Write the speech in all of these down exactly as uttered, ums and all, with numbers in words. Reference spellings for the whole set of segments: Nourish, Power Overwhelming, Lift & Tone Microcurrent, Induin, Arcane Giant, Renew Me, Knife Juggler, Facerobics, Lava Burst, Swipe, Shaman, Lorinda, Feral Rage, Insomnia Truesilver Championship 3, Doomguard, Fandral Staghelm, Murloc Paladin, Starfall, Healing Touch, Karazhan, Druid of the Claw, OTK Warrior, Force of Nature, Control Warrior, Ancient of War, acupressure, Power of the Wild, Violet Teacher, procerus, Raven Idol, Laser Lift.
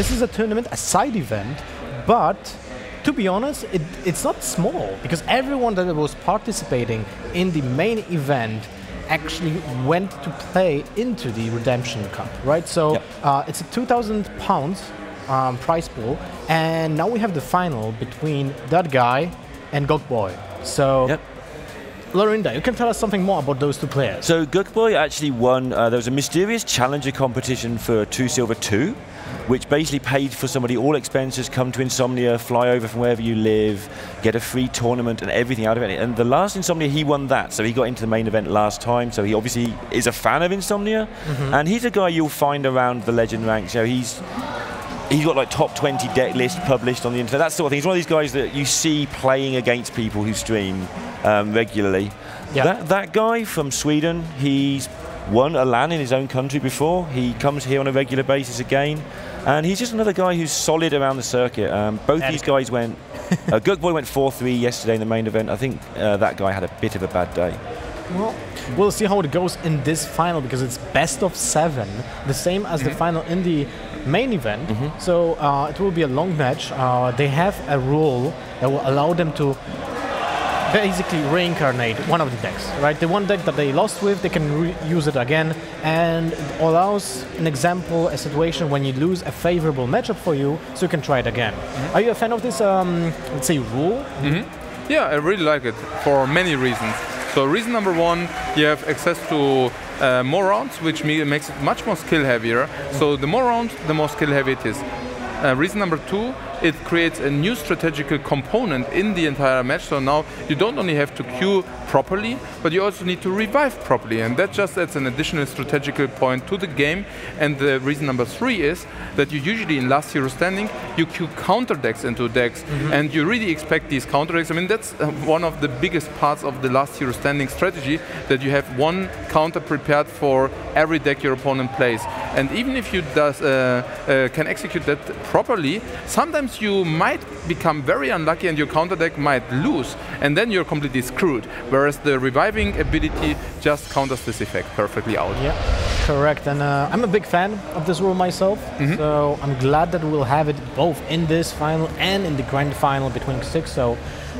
this is a tournament, a side event, but to be honest, it, it's not small, because everyone that was participating in the main event actually went to play into the Redemption Cup, right? So yep. uh, it's a two thousand pounds um, prize pool, and now we have the final between ThatGuy and Guukboii. So. Yep. Lorinda, you can tell us something more about those two players. So Guukboii actually won, uh, there was a mysterious challenger competition for two silver two, which basically paid for somebody all expenses, come to Insomnia, fly over from wherever you live, get a free tournament and everything out of it. And the last Insomnia, he won that, so he got into the main event last time, so he obviously is a fan of Insomnia. Mm-hmm. And he's a guy you'll find around the legend ranks, so he's... He's got like top twenty deck list published on the internet, that sort of thing. He's one of these guys that you see playing against people who stream um, regularly. Yep. That, that guy from Sweden, he's won a LAN in his own country before. He comes here on a regular basis again. And he's just another guy who's solid around the circuit. Um, both and these guys went, uh, Guukboii went four three yesterday in the main event. I think uh, that guy had a bit of a bad day. Well, we'll see how it goes in this final, because it's best of seven, the same as the final in the main event. Mm-hmm. So uh, it will be a long match. Uh, they have a rule that will allow them to basically reincarnate one of the decks, right? The one deck that they lost with, they can re use it again, and it allows an example, a situation when you lose a favorable matchup for you, so you can try it again. Mm-hmm. Are you a fan of this, um, let's say, rule? Mm-hmm. Yeah, I really like it for many reasons. So reason number one, you have access to uh, more rounds, which makes it much more skill heavier. So the more rounds, the more skill heavy it is. Uh, reason number two, it creates a new strategical component in the entire match. So now you don't only have to queue properly, but you also need to revive properly. And that just adds an additional strategical point to the game. And the reason number three is that you usually in last hero standing, you queue counter decks into decks. Mm-hmm. And you really expect these counter decks. I mean, that's one of the biggest parts of the last hero standing strategy, that you have one counter prepared for every deck your opponent plays. And even if you does, uh, uh, can execute that properly, sometimes you might become very unlucky and your counter deck might lose, and then you're completely screwed, whereas the reviving ability just counters this effect perfectly out. Yeah, correct. And uh, I'm a big fan of this rule myself, mm-hmm. so I'm glad that we'll have it both in this final and in the grand final between six oh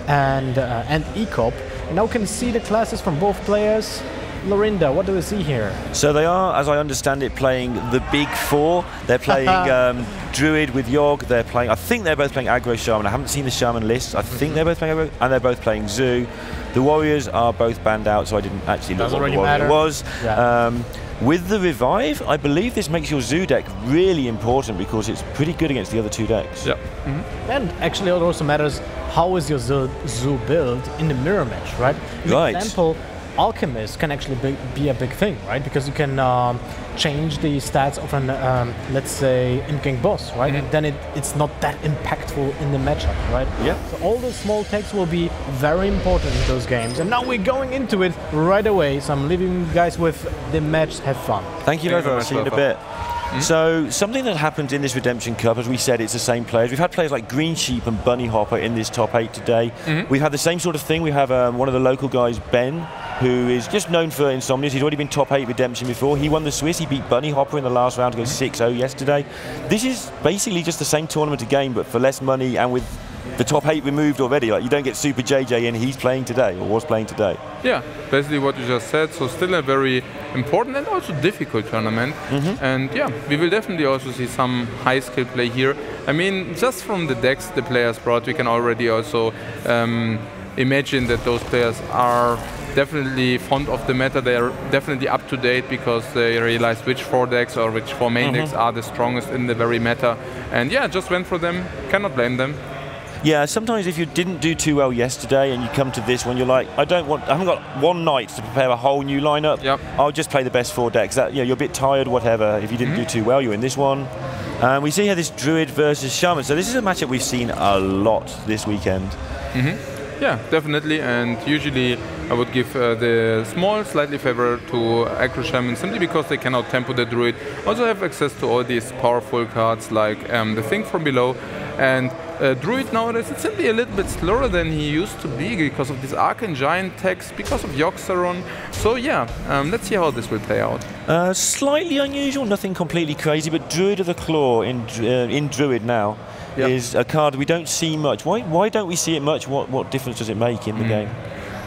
and, uh, and E COP. And now we can see the classes from both players. Lorinda, what do we see here? So they are, as I understand it, playing the big four. They're playing um, Druid with Yogg. They're playing, I think they're both playing Aggro Shaman. I haven't seen the Shaman list. I think they're both playing Aggro, and they're both playing Zoo. The Warriors are both banned out, so I didn't actually know what the Warrior was. Yeah. Um, with the Revive, I believe this makes your Zoo deck really important, because it's pretty good against the other two decks. Yeah. Mm-hmm. And actually it also matters how is your Zoo, zoo build in the mirror match, right? For right. example, Alchemist can actually be, be a big thing, right? Because you can um, change the stats of an, um, let's say, Imp Gang Boss, right? Mm-hmm. And then it, it's not that impactful in the matchup, right? Yeah. So all the small techs will be very important in those games. And now we're going into it right away. So I'm leaving you guys with the match. Have fun. Thank you very much. See you in a bit. Mm-hmm. So something that happens in this Redemption Cup, as we said, it's the same players. We've had players like Green Sheep and Bunny Hopper in this top eight today. Mm-hmm. We've had the same sort of thing. We have um, one of the local guys, Ben, who is just known for Insomnias. He's already been top eight Redemption before. He won the Swiss. He beat Bunny Hopper in the last round to go six oh yesterday. This is basically just the same tournament again, but for less money and with the top eight removed already. Like, you don't get Super J J in. He's playing today, or was playing today. Yeah, basically what you just said. So still a very important and also difficult tournament. Mm-hmm. And yeah, we will definitely also see some high skill play here. I mean, just from the decks the players brought, we can already also um, imagine that those players are definitely fond of the meta. They are definitely up to date, because they realized which four decks or which four main mm-hmm. decks are the strongest in the very meta. And yeah, just went for them. Cannot blame them. Yeah, sometimes if you didn't do too well yesterday and you come to this one, you're like, I don't want, I haven't got one night to prepare a whole new lineup. Yep. I'll just play the best four decks. That, you know, you're a bit tired, whatever. If you didn't mm-hmm. do too well, you're in this one. Um, we see here this Druid versus Shaman. So this is a matchup we've seen a lot this weekend. Mm-hmm. Yeah, definitely. And usually I would give uh, the small slightly favor to Aggro Shaman, simply because they cannot tempo the Druid. Also have access to all these powerful cards like um, the Thing from Below. And uh, Druid nowadays, it's simply a little bit slower than he used to be because of these Arcane Giant techs, because of Yogg-Saron. So yeah, um, let's see how this will play out. Uh, slightly unusual, nothing completely crazy, but Druid of the Claw in, uh, in Druid now. Yep. Is a card we don't see much. Why, why don't we see it much? What, what difference does it make in the mm. game?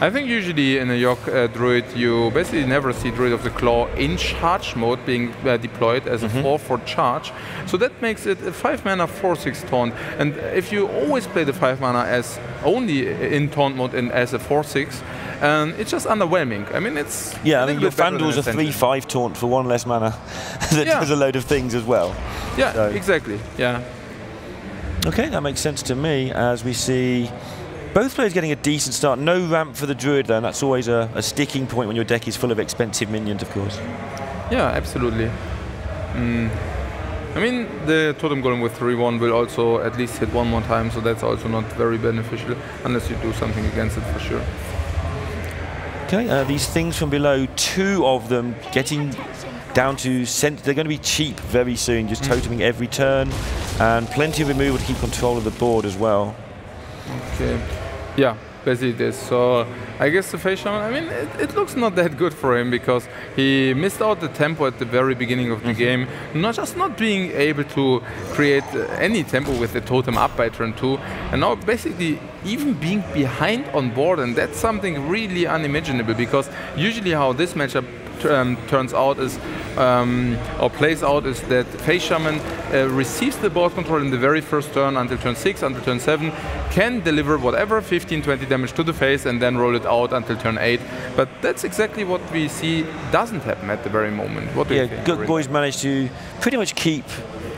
I think usually in a Yogg uh, Druid, you basically never see Druid of the Claw in charge mode being uh, deployed as mm-hmm. a four four charge. So that makes it a five mana four six taunt. And if you always play the five mana as only in taunt mode and as a four six, Um, it's just underwhelming. I mean, it's... Yeah, I mean, your Fandral is a three five taunt for one less mana that yeah. does a load of things as well. Yeah, so. exactly. Yeah. Okay, that makes sense to me, as we see both players getting a decent start. No ramp for the Druid, though, and that's always a, a sticking point when your deck is full of expensive minions, of course. Yeah, absolutely. Mm. I mean, the Totem Golem with three one will also at least hit one more time, so that's also not very beneficial, unless you do something against it for sure. Okay, uh, these things from below, two of them getting down to cent. They're going to be cheap very soon, just mm. toteming every turn, and plenty of removal to keep control of the board as well. Okay, yeah, basically this. So I guess the Face Shaman, I mean, it, it looks not that good for him because he missed out the tempo at the very beginning of the mm-hmm. game. Not just not being able to create any tempo with the totem up by turn two, and now basically even being behind on board, and that's something really unimaginable because usually how this matchup Um, turns out is um, or plays out is that Face Shaman uh, receives the board control in the very first turn until turn six, until turn seven, can deliver whatever fifteen, twenty damage to the face and then roll it out until turn eight. But that's exactly what we see doesn't happen at the very moment. What do yeah, you think? Guukboii's managed to pretty much keep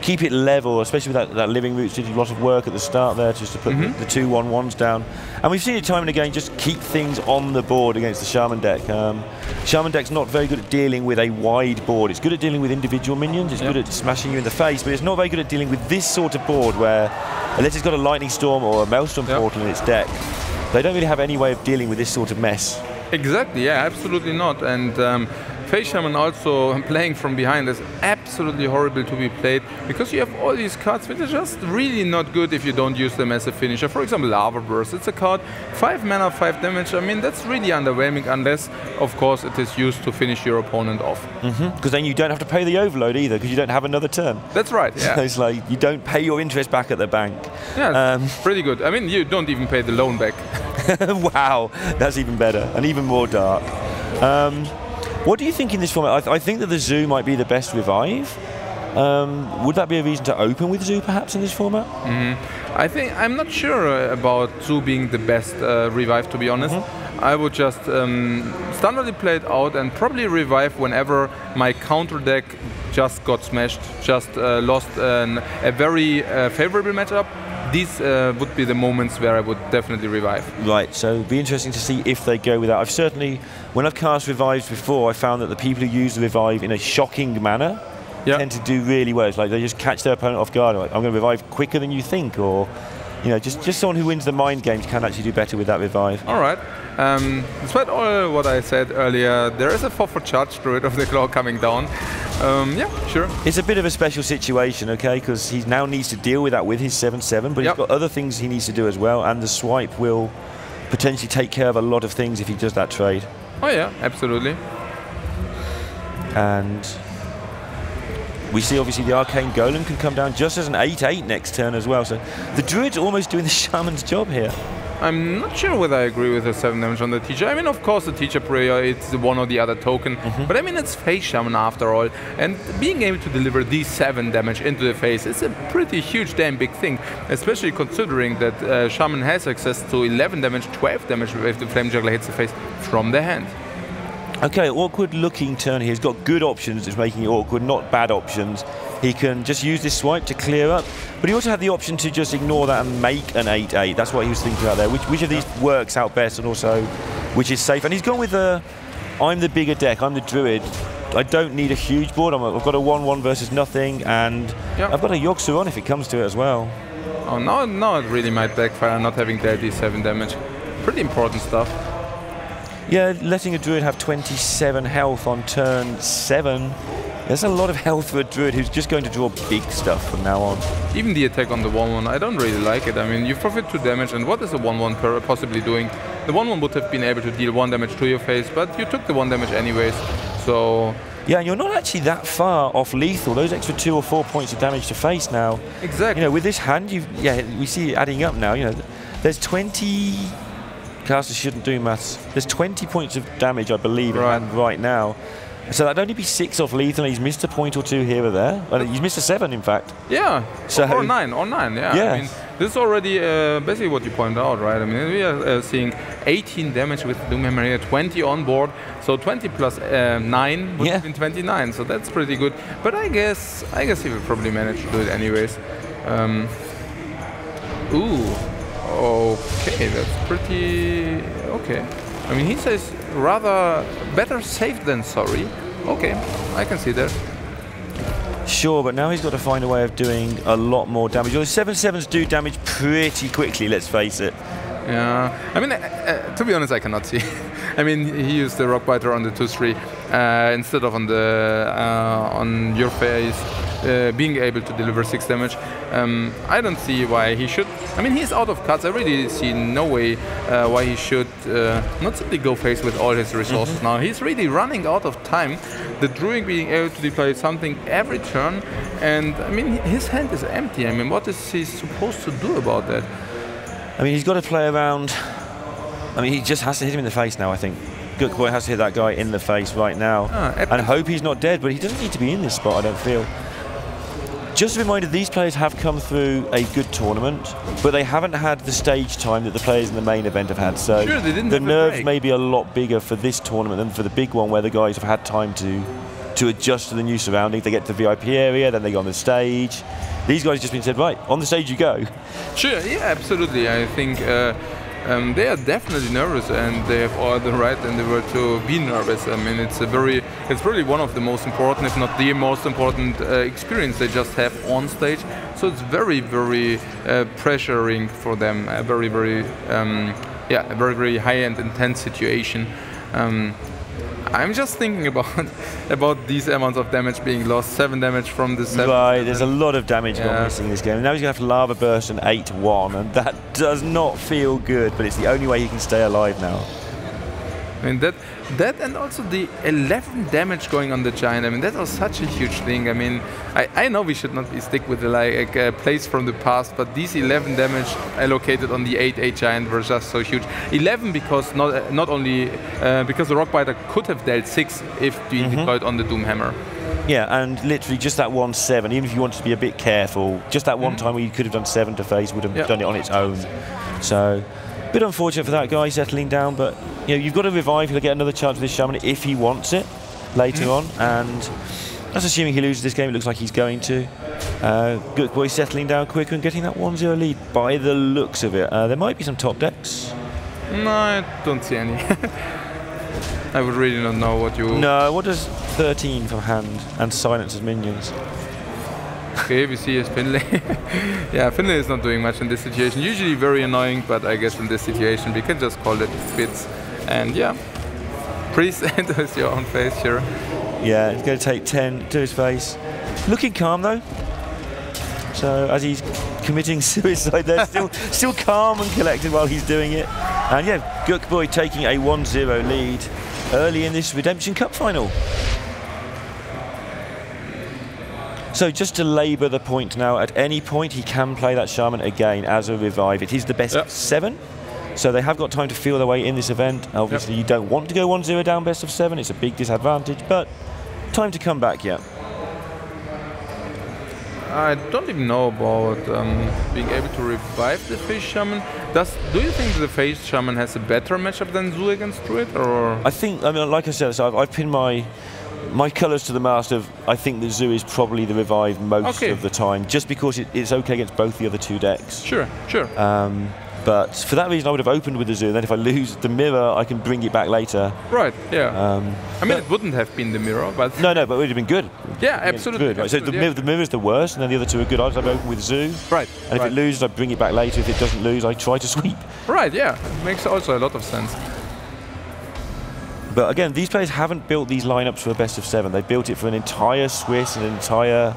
keep it level, especially with that, that Living Roots did a lot of work at the start there just to put mm-hmm. the, the two one ones down. And we've seen it time and again just keep things on the board against the Shaman deck. Um, Shaman deck's not very good at dealing with a wide board. It's good at dealing with individual minions, it's yep. good at smashing you in the face, but it's not very good at dealing with this sort of board where, unless it's got a Lightning Storm or a Maelstrom yep. Portal in its deck, they don't really have any way of dealing with this sort of mess. Exactly, yeah, absolutely not. And um, Face Shaman also playing from behind is absolutely horrible to be played because you have all these cards which are just really not good if you don't use them as a finisher. For example, Lava Burst, it's a card, five mana, five damage. I mean, that's really underwhelming unless, of course, it is used to finish your opponent off. Because mm-hmm. then you don't have to pay the overload either because you don't have another turn. That's right, yeah. So it's like you don't pay your interest back at the bank. Yeah, um, pretty good. I mean, you don't even pay the loan back. Wow, that's even better and even more dark. Um, What do you think in this format? I, th I think that the Zoo might be the best revive. Um, would that be a reason to open with Zoo perhaps in this format? Mm-hmm. I think I'm not sure about Zoo being the best uh, revive, to be honest. Mm-hmm. I would just um, standardly play it out and probably revive whenever my counter deck just got smashed, just uh, lost an, a very uh, favorable matchup. These uh, would be the moments where I would definitely revive. Right, so it'd be interesting to see if they go with that. I've certainly, when I've cast revives before, I found that the people who use the revive in a shocking manner yep. tend to do really well. It's like they just catch their opponent off guard. Like, I'm going to revive quicker than you think, or you know, just just someone who wins the mind games can actually do better with that revive. All right. Um, despite all what I said earlier, there is a four four charge Druid of the Claw coming down. Um, yeah, sure. It's a bit of a special situation, okay, because he now needs to deal with that with his seven seven, but yep. he's got other things he needs to do as well, and the swipe will potentially take care of a lot of things if he does that trade. Oh yeah, absolutely. And we see obviously the Arcane Golem can come down just as an eight eight next turn as well, so the Druid's almost doing the Shaman's job here. I'm not sure whether I agree with the seven damage on the teacher. I mean, of course, the teacher prayer, it's one or the other token. Mm-hmm. But I mean, it's Face Shaman after all. And being able to deliver these seven damage into the face is a pretty huge damn big thing. Especially considering that uh, Shaman has access to eleven damage, twelve damage if the Flame Juggler hits the face from the hand. Okay, awkward looking turn here. He's got good options. It's making it awkward, not bad options. He can just use this swipe to clear up, but he also had the option to just ignore that and make an eight eight. That's what he was thinking about there. Which, which of these works out best, and also which is safe? And he's gone with the, I'm the bigger deck, I'm the Druid. I don't need a huge board. I'm a, I've got a one one versus nothing, and yep. I've got a Yogg-Saron if it comes to it as well. Oh, no, no, it really might backfire not having thirty-seven damage. Pretty important stuff. Yeah, letting a Druid have twenty-seven health on turn seven There's a lot of health for a Druid who's just going to draw big stuff from now on. Even the attack on the one one, I don't really like it. I mean, you profit two damage, and what is a one one possibly doing? The one one would have been able to deal one damage to your face, but you took the one damage anyways, so... Yeah, and you're not actually that far off lethal. Those extra two or four points of damage to face now. Exactly. You know, with this hand, you've, yeah, we see it adding up now. You know, there's twenty... Casters shouldn't do maths. There's twenty points of damage, I believe, right, in hand right now. So that'd only be six off lethal. He's missed a point or two here or there. Well, he's missed a seven, in fact. Yeah, so or nine, or nine, yeah. yeah. I mean, this is already uh, basically what you pointed out, right? I mean, we are uh, seeing eighteen damage with Doomhammer here, twenty on board. So twenty plus uh, nine would yeah. have been twenty-nine, so that's pretty good. But I guess I guess he will probably manage to do it anyways. Um, ooh, okay, that's pretty... okay. I mean, he says rather better safe than sorry. Okay, I can see that. Sure, but now he's got to find a way of doing a lot more damage. Those seven sevens do damage pretty quickly, let's face it. Yeah, I mean, uh, uh, to be honest, I cannot see. I mean, he used the Rockbiter on the two three uh, instead of on the uh, on your face, uh, being able to deliver six damage. Um, I don't see why he should. I mean, he's out of cards. I really see no way uh, why he should uh, not simply go face with all his resources mm-hmm. now. He's really running out of time. The Druid being able to deploy something every turn, and I mean, his hand is empty. I mean, what is he supposed to do about that? I mean, he's got to play around. I mean, he just has to hit him in the face now, I think. Guukboii has to hit that guy in the face right now. Ah, and hope he's not dead, but he doesn't need to be in this spot, I don't feel. Just a reminder, these players have come through a good tournament, but they haven't had the stage time that the players in the main event have had. So sure, they didn't the nerves may be a lot bigger for this tournament than for the big one, where the guys have had time to to adjust to the new surroundings. They get to the V I P area, then they go on the stage. These guys just been said, right, on the stage you go. Sure, yeah, absolutely. I think uh, um, they are definitely nervous, and they have all the right in the world to be nervous. I mean, it's a very, it's probably one of the most important, if not the most important, uh, experience they just have on stage. So it's very, very uh, pressuring for them. A very, very, um, yeah, a very, very high and intense situation. Um, I'm just thinking about about these amounts of damage being lost. Seven damage from the seven. Right, there's a lot of damage yeah. missing this game. Now he's going to have to Lava Burst and eight one, and that does not feel good, but it's the only way he can stay alive now. I mean, that, that and also the eleven damage going on the Giant, I mean, that was such a huge thing. I mean, I, I know we should not be stick with the like uh, plays from the past, but these eleven damage allocated on the eight eight Giant were just so huge. eleven because not uh, not only uh, because the Rockbiter could have dealt six if we mm-hmm. deployed on the Doomhammer. Yeah, and literally just that one seven, even if you wanted to be a bit careful, just that one mm-hmm. time where you could have done seven to face would have yeah. done it on its own. So... bit unfortunate for that guy settling down, but you know, you've got to revive. He'll get another chance with his Shaman if he wants it later mm. on, and that's assuming he loses this game. It looks like he's going to. Uh, Guukboii settling down quicker and getting that one zero lead by the looks of it. Uh, there might be some top decks. No, I don't see any. I would really not know what you... No, what does thirteen from hand and silence as minions? Okay, we see is Finlay. Yeah, Finlay is not doing much in this situation. Usually very annoying, but I guess in this situation we can just call it quits. And yeah, priest enters your own face, sure. Yeah, he's going to take ten to his face. Looking calm though. So as he's committing suicide, they're still still calm and collected while he's doing it. And yeah, Guukboii taking a one zero lead early in this Redemption Cup final. So just to labour the point now, at any point he can play that Shaman again as a revive. It is the best yep. of seven, so they have got time to feel their way in this event. Obviously yep. you don't want to go one zero down best of seven, it's a big disadvantage, but time to come back yet. I don't even know about um, being able to revive the Face Shaman. Does, do you think the Face Shaman has a better matchup than Zoo against Druid? Or? I think, I mean, like I said, so I've, I've pinned my... my colours to the mast of, I think the Zoo is probably the revive most okay. of the time, just because it, it's okay against both the other two decks. Sure, sure. Um, but for that reason, I would have opened with the Zoo, and then if I lose the mirror, I can bring it back later. Right, yeah. Um, I mean, it wouldn't have been the mirror, but... No, no, but it would have been good. Yeah, absolutely. Good, right? absolutely so the, yeah. Mirror, the mirror is the worst, and then the other two are good. I'd have opened with Zoo. Right. And right. if it loses, I bring it back later. If it doesn't lose, I try to sweep. Right, yeah. It makes also a lot of sense. But again, these players haven't built these lineups for a best of seven. They built it for an entire Swiss, an entire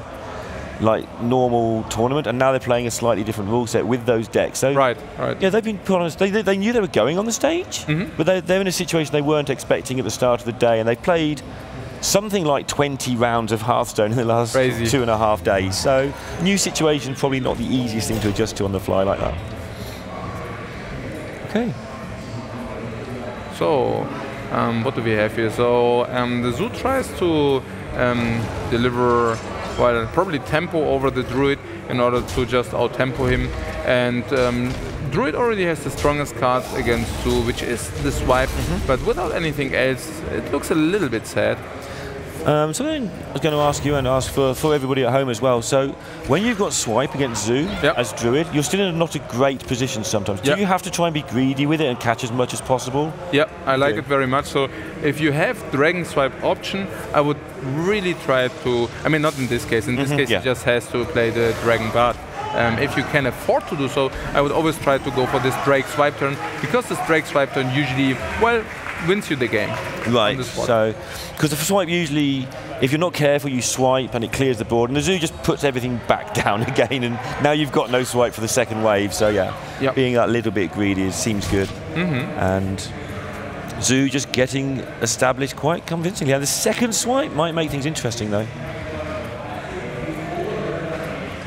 like normal tournament, and now they're playing a slightly different rule set with those decks. So right, right. Yeah, they've been put on. A, they, they knew they were going on the stage, mm-hmm. but they, they're in a situation they weren't expecting at the start of the day, and they played something like twenty rounds of Hearthstone in the last Crazy. two and a half days. So new situation, probably not the easiest thing to adjust to on the fly like that. Okay. So um, what do we have here? So um, the Zoo tries to um, deliver. Well, probably tempo over the Druid in order to just out-tempo him. And um, Druid already has the strongest card against Zoo, which is the Swipe. Mm-hmm. But without anything else, it looks a little bit sad. Um, something I was going to ask you and ask for, for everybody at home as well. So when you've got Swipe against Zoo yep. as Druid, you're still in not a great position sometimes. Yep. Do you have to try and be greedy with it and catch as much as possible? Yeah, I like yeah. it very much. So if you have Dragon Swipe option, I would really try to, I mean, not in this case. In this mm-hmm, case, yeah. he just has to play the Dragon Guard. Um, if you can afford to do so, I would always try to go for this Drake Swipe turn, because this Drake Swipe turn usually, well, wins you the game. Right, the so, because the Swipe usually, if you're not careful, you swipe and it clears the board, and the Zoo just puts everything back down again, and now you've got no Swipe for the second wave, so yeah, yep. being that little bit greedy seems good. Mm-hmm. And Zoo just getting established quite convincingly. And the second Swipe might make things interesting, though.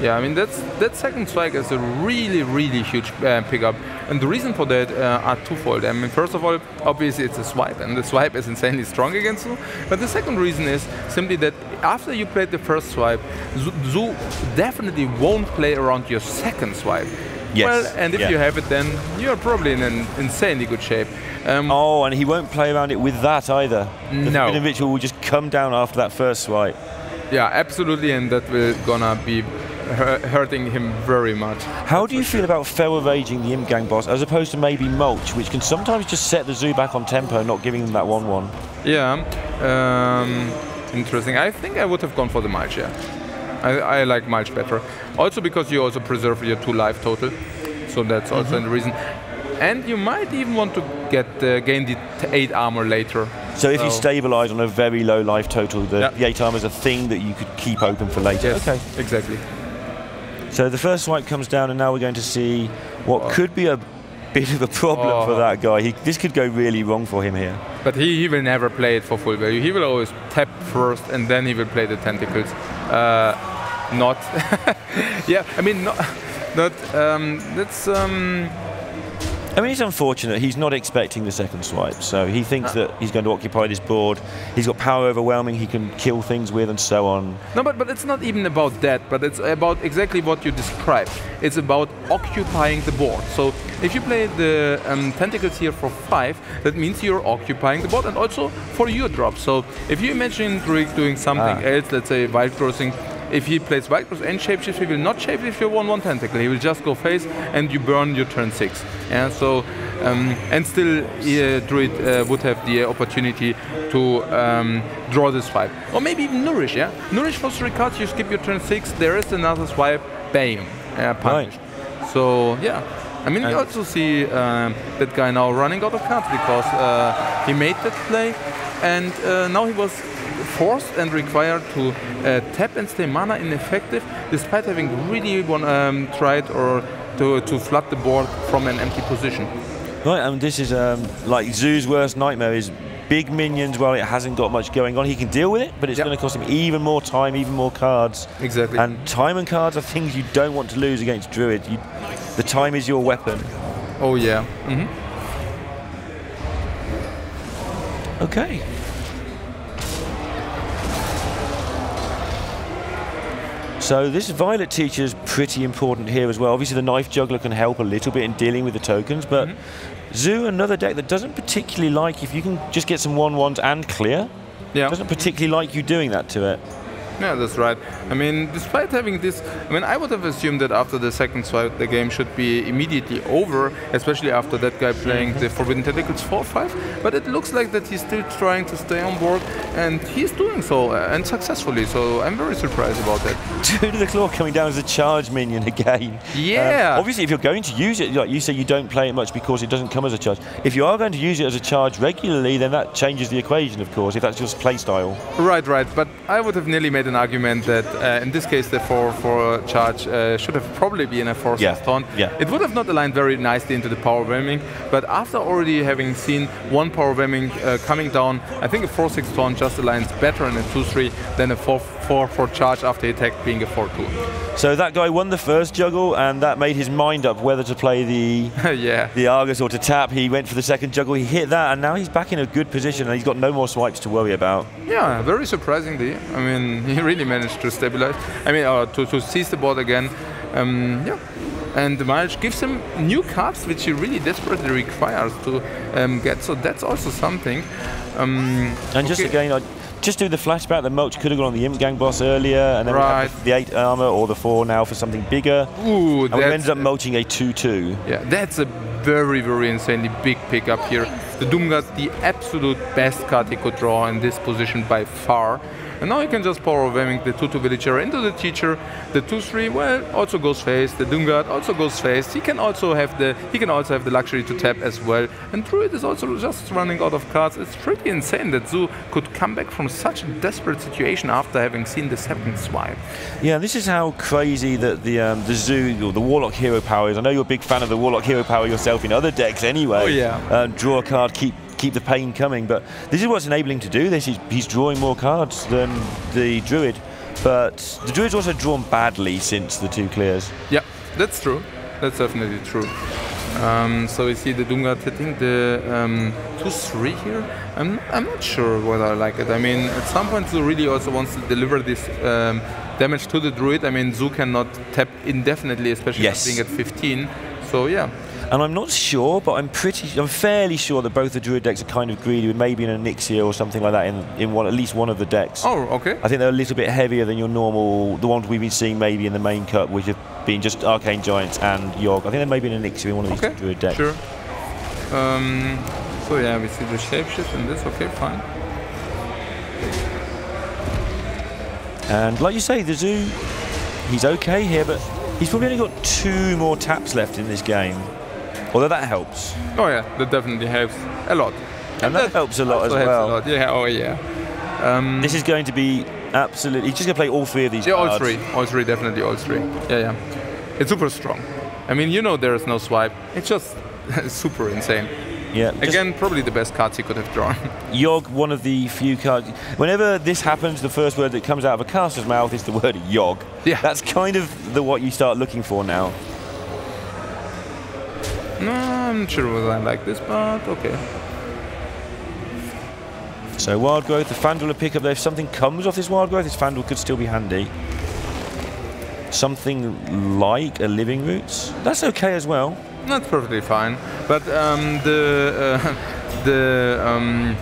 Yeah, I mean, that's, that second strike is a really, really huge uh, pickup. And the reason for that uh, are twofold. I mean, first of all, obviously it's a Swipe, and the Swipe is insanely strong against Zoo. But the second reason is simply that after you played the first Swipe, Zoo definitely won't play around your second Swipe. Yes. Well, and if yeah. you have it, then you're probably in an insanely good shape. Um, oh, and he won't play around it with that either. The no. The ritual will just come down after that first Swipe. Yeah, absolutely, and that will gonna be hurting him very much. How do you feel sure. about feral raging the Imp Gang Boss as opposed to maybe Mulch, which can sometimes just set the Zoo back on tempo, not giving them that one one? Yeah, um, interesting. I think I would have gone for the Mulch, yeah. I, I like Mulch better. Also because you also preserve your two life total, so that's mm-hmm. also the reason. And you might even want to get uh, gain the eight armor later. So if so. you stabilize on a very low life total, the, yeah. the eight armor is a thing that you could keep open for later. Yes, okay, exactly. So the first Swipe comes down, and now we're going to see what oh. could be a bit of a problem oh. for that guy. He, this could go really wrong for him here. But he, he will never play it for full value. He will always tap first, and then he will play the Tentacles. Uh, not. yeah, I mean, not, not, um, that's... Um, I mean, it's unfortunate. He's not expecting the second Swipe, so he thinks ah. that he's going to occupy this board. He's got power overwhelming he can kill things with and so on. No, but, but it's not even about that, but it's about exactly what you described. It's about occupying the board. So if you play the um, Tentacles here for five, that means you're occupying the board, and also for your drop. So if you imagine Druid doing something ah. else, let's say Wild Crossing, if he plays Wild Cross and Shapeshift, he will not Shapeshift your one one Tentacle. He will just go face, and you burn your turn six. Yeah, so, um, and still, uh, Druid uh, would have the opportunity to um, draw the Swipe. Or maybe even Nourish, yeah? Nourish for three cards, you skip your turn six, there is another Swipe, bam, uh, punished. Right. So, yeah. I mean, you also see uh, that guy now running out of cards because uh, he made that play, and uh, now he was forced and required to uh, tap and stay mana ineffective, despite having really one, um, tried or to, to flood the board from an empty position. Right, and this is um, like Zoo's worst nightmare is big minions while it hasn't got much going on. He can deal with it, but it's yep. going to cost him even more time, even more cards. Exactly. And time and cards are things you don't want to lose against Druid. You, the time is your weapon. Oh yeah. Mm-hmm. Okay. So this Violet Teacher is pretty important here as well. Obviously the Knife Juggler can help a little bit in dealing with the tokens, but mm-hmm. Zoo, another deck that doesn't particularly like if you can just get some one ones and clear, yeah. doesn't particularly like you doing that to it. Yeah, that's right. I mean, despite having this, I mean, I would have assumed that after the second swipe, the game should be immediately over, especially after that guy playing mm-hmm. the Forbidden Tentacles four five, but it looks like that he's still trying to stay on board, and he's doing so, uh, and successfully, so I'm very surprised about that. Druid of the Claw coming down as a charge minion again. Yeah! Um, obviously, if you're going to use it, like you say, you don't play it much because it doesn't come as a charge. If you are going to use it as a charge regularly, then that changes the equation, of course, if that's just play style. Right, right, but I would have nearly made an argument that uh, in this case the four four charge uh, should have probably been a four six yeah. taunt. Yeah. It would have not aligned very nicely into the power whamming, but after already having seen one power whamming uh, coming down, I think a four six taunt just aligns better in a two three than a four four charge after attack being a four two. So that guy won the first juggle and that made his mind up whether to play the yeah. the Argus or to tap. He went for the second juggle, he hit that, and now he's back in a good position and he's got no more swipes to worry about. Yeah, very surprisingly. I mean, he really managed to stabilize, I mean, uh, to, to seize the board again. Um, yeah. And the Mulch gives him new cards, which he really desperately requires to um, get, so that's also something. Um, and just okay. again, I just do the flashback, the Mulch could have gone on the Imp Gang Boss earlier, and then right. we had the eight armor or the four now for something bigger. Ooh, and we ended up mulching a two two. Yeah, that's a very, very insanely big pick up here. The Doomhammer, the absolute best card he could draw in this position by far. And now you can just power whamming the two two villager into the teacher. The two three, well, also goes face. The Doomguard also goes face. He can also have the he can also have the luxury to tap as well. And Druid is also just running out of cards. It's pretty insane that Zoo could come back from such a desperate situation after having seen the second swipe. Yeah, this is how crazy that the um, the Zoo or the Warlock hero power is. I know you're a big fan of the Warlock hero power yourself in other decks anyway. Oh yeah. Um, draw a card, keep. keep the pain coming, but this is what's enabling to do this. He's, he's drawing more cards than the Druid, but the Druid's also drawn badly since the two clears. Yeah, that's true. That's definitely true. Um, so we see the Doomguard hitting the two three um, here. I'm, I'm not sure whether I like it. I mean, at some point Zoo really also wants to deliver this um, damage to the Druid. I mean, Zoo cannot tap indefinitely, especially yes. being at fifteen. So yeah. And I'm not sure, but I'm pretty, I'm fairly sure that both the Druid decks are kind of greedy, with maybe an Onyxia or something like that in, in one, at least one of the decks. Oh, okay. I think they're a little bit heavier than your normal, the ones we've been seeing maybe in the main cup, which have been just Arcane Giants and Yogg. I think there may be an Onyxia in one of these okay. Druid decks. Sure. Um, so yeah, we see the shapeshift and this, okay, fine. And like you say, the Zoo, he's okay here, but he's probably only got two more taps left in this game. Although that helps. Oh yeah, that definitely helps a lot. And, and that, that helps a lot as well. A lot. Yeah, oh yeah. Um, this is going to be absolutely, he's just going to play all three of these yeah, cards. all three, all three, definitely all three. Yeah, yeah. It's super strong. I mean, you know there is no swipe. It's just super insane. Yeah. Again, probably the best cards he could have drawn. Yogg, one of the few cards. Whenever this happens, the first word that comes out of a caster's mouth is the word Yogg. Yeah. That's kind of the what you start looking for now. No, I'm not sure whether I like this, but okay. So Wild Growth, the Fandral will pick up there. If something comes off this Wild Growth, this Fandral could still be handy. Something like a Living Roots. That's okay as well. That's perfectly fine. But um, the... Uh, the um,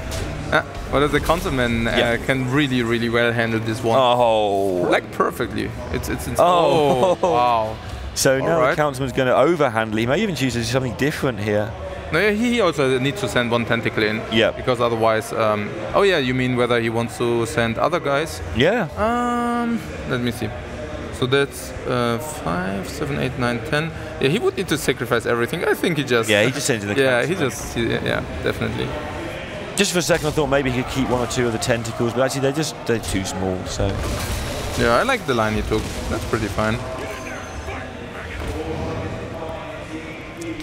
uh, well, the Councilman uh, yeah. can really, really well handle this one. Oh. Like, perfectly. It's, it's insane. Oh, oh, wow. So now right. the Councilman's going to overhandle. He may even choose to do something different here. No, yeah, he also needs to send one tentacle in. Yeah. Because otherwise, um, oh yeah, you mean whether he wants to send other guys? Yeah. Um, let me see. So that's uh, five, seven, eight, nine, ten. Yeah, he would need to sacrifice everything. I think he just. Yeah, he just sends in the. Yeah, he just. He, yeah, definitely. Just for a second, I thought maybe he'd keep one or two of the tentacles, but actually they're just they're too small. So. Yeah, I like the line he took. That's pretty fine.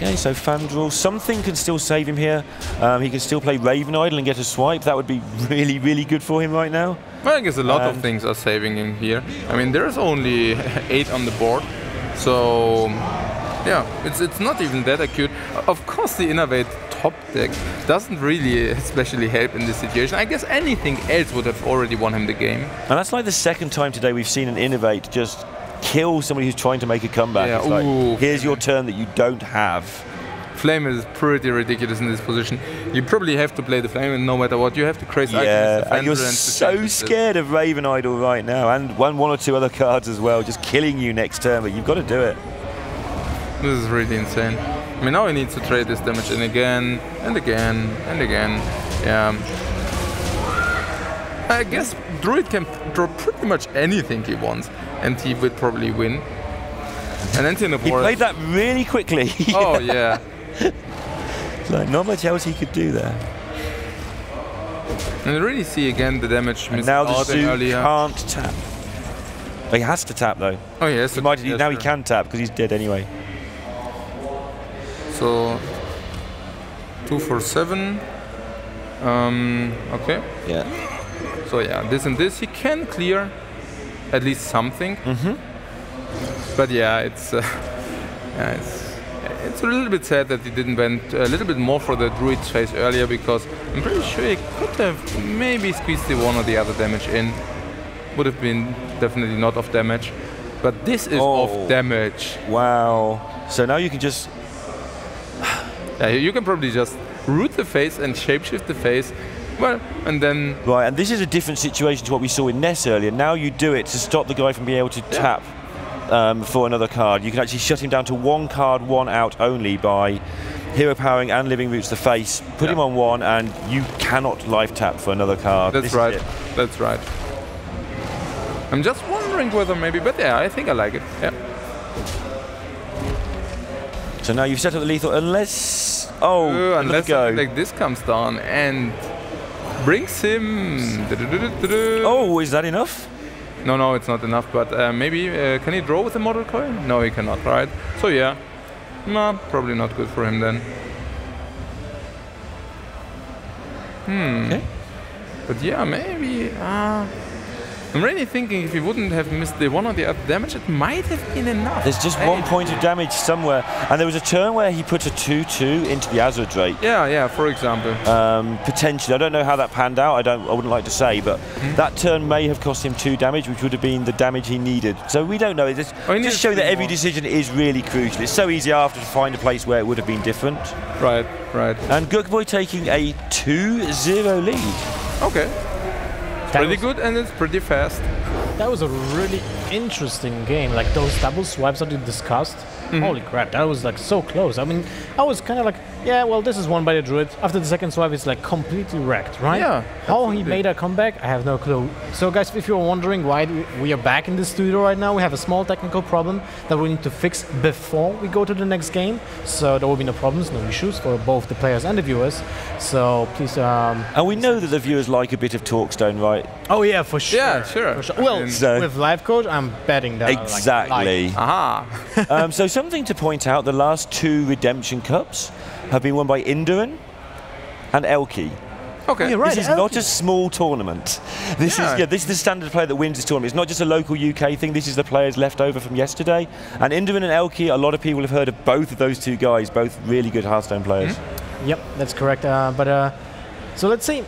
Okay, so Fandral, something can still save him here. Um, he can still play Raven Idol and get a swipe. That would be really, really good for him right now. Well, I guess a lot um, of things are saving him here. I mean, there's only eight on the board. So, yeah, it's, it's not even that acute. Of course, the Innovate top deck doesn't really especially help in this situation. I guess anything else would have already won him the game. And that's like the second time today we've seen an Innovate just kill somebody who's trying to make a comeback. Yeah, it's like, here's your turn that you don't have. Flame is pretty ridiculous in this position. You probably have to play the Flame, and no matter what, you have to craze Icon. Yeah, and you're so scared of Raven Idol right now, and one, one or two other cards as well, just killing you next turn, but you've got to do it. This is really insane. I mean, now he needs to trade this damage in again, and again, and again. Yeah. I guess Druid can draw pretty much anything he wants, and he would probably win. And then Tinaport. He played that really quickly. Oh, yeah. Like, not much else he could do there. And you really see again the damage missed out earlier. Now the Zoo can't tap. He has to tap though. Oh yes. He might, he, now he can tap because he's dead anyway. So two for seven. Um, okay. Yeah. So yeah, this and this he can clear at least something. Mm-hmm. But yeah, it's uh, yeah, it's it's a little bit sad that he didn't went a little bit more for the Druid chase earlier, because I'm pretty sure he could have maybe squeezed the one or the other damage in. Would have been definitely not off damage, but this is oh, off damage. Wow. So now you can just... yeah, you can probably just root the face and shapeshift the face. Well, and then... Right, and this is a different situation to what we saw in Ness earlier. Now you do it to stop the guy from being able to yeah. tap um, for another card. You can actually shut him down to one card, one out only by hero powering and Living Roots the face. Put yeah. him on one and you cannot life tap for another card. That's this right, that's right. I'm just wondering whether maybe, but yeah, I think I like it. Yeah. So now you've set up the lethal, unless oh, uh, unless go. like this comes down and brings him. Oh, is that enough? No, no, it's not enough. But uh, maybe uh, can he draw with the model coil? No, he cannot, right? So yeah, nah, probably not good for him then. Hmm. Okay. But yeah, maybe. Uh, I'm really thinking if he wouldn't have missed the one or the other damage, it might have been enough. There's just one point of damage somewhere. And there was a turn where he put a two two into the Azure Drake. Yeah, yeah, for example. Um, potentially. I don't know how that panned out. I don't. I wouldn't like to say, but mm-hmm. that turn may have cost him two damage, which would have been the damage he needed. So we don't know. It's just, oh, just show that every more. decision is really crucial. It's so easy after to find a place where it would have been different. Right, right. And Guukboii taking a two zero lead. Okay. That pretty good, and it's pretty fast. That was a really interesting game. Like those double swipes that you discussed. Mm-hmm. Holy crap, that was like so close. I mean, I was kind of like, yeah, well, this is won by the Druid. After the second swipe, it's like completely wrecked, right? Yeah. How absolutely. he made a comeback, I have no clue. So guys, if you're wondering why we are back in the studio right now, we have a small technical problem that we need to fix before we go to the next game. So there will be no problems, no issues for both the players and the viewers. So please... Um, and we know that the viewers like a bit of Talkstone, right? Oh yeah, for sure. Yeah, sure. For sure. Well, so with Live Coach, I'm betting that. Exactly. Like, like. Aha. um, so. Something to point out, the last two Redemption Cups have been won by Induin and Elky. Okay. Oh, you're right, this is Elky. Not a small tournament. This yeah. is yeah, this is the standard player that wins this tournament. It's not just a local U K thing, this is the players left over from yesterday. And Induin and Elky, a lot of people have heard of both of those two guys, both really good Hearthstone players. Mm-hmm. Yep, that's correct. Uh, but uh, so let's see.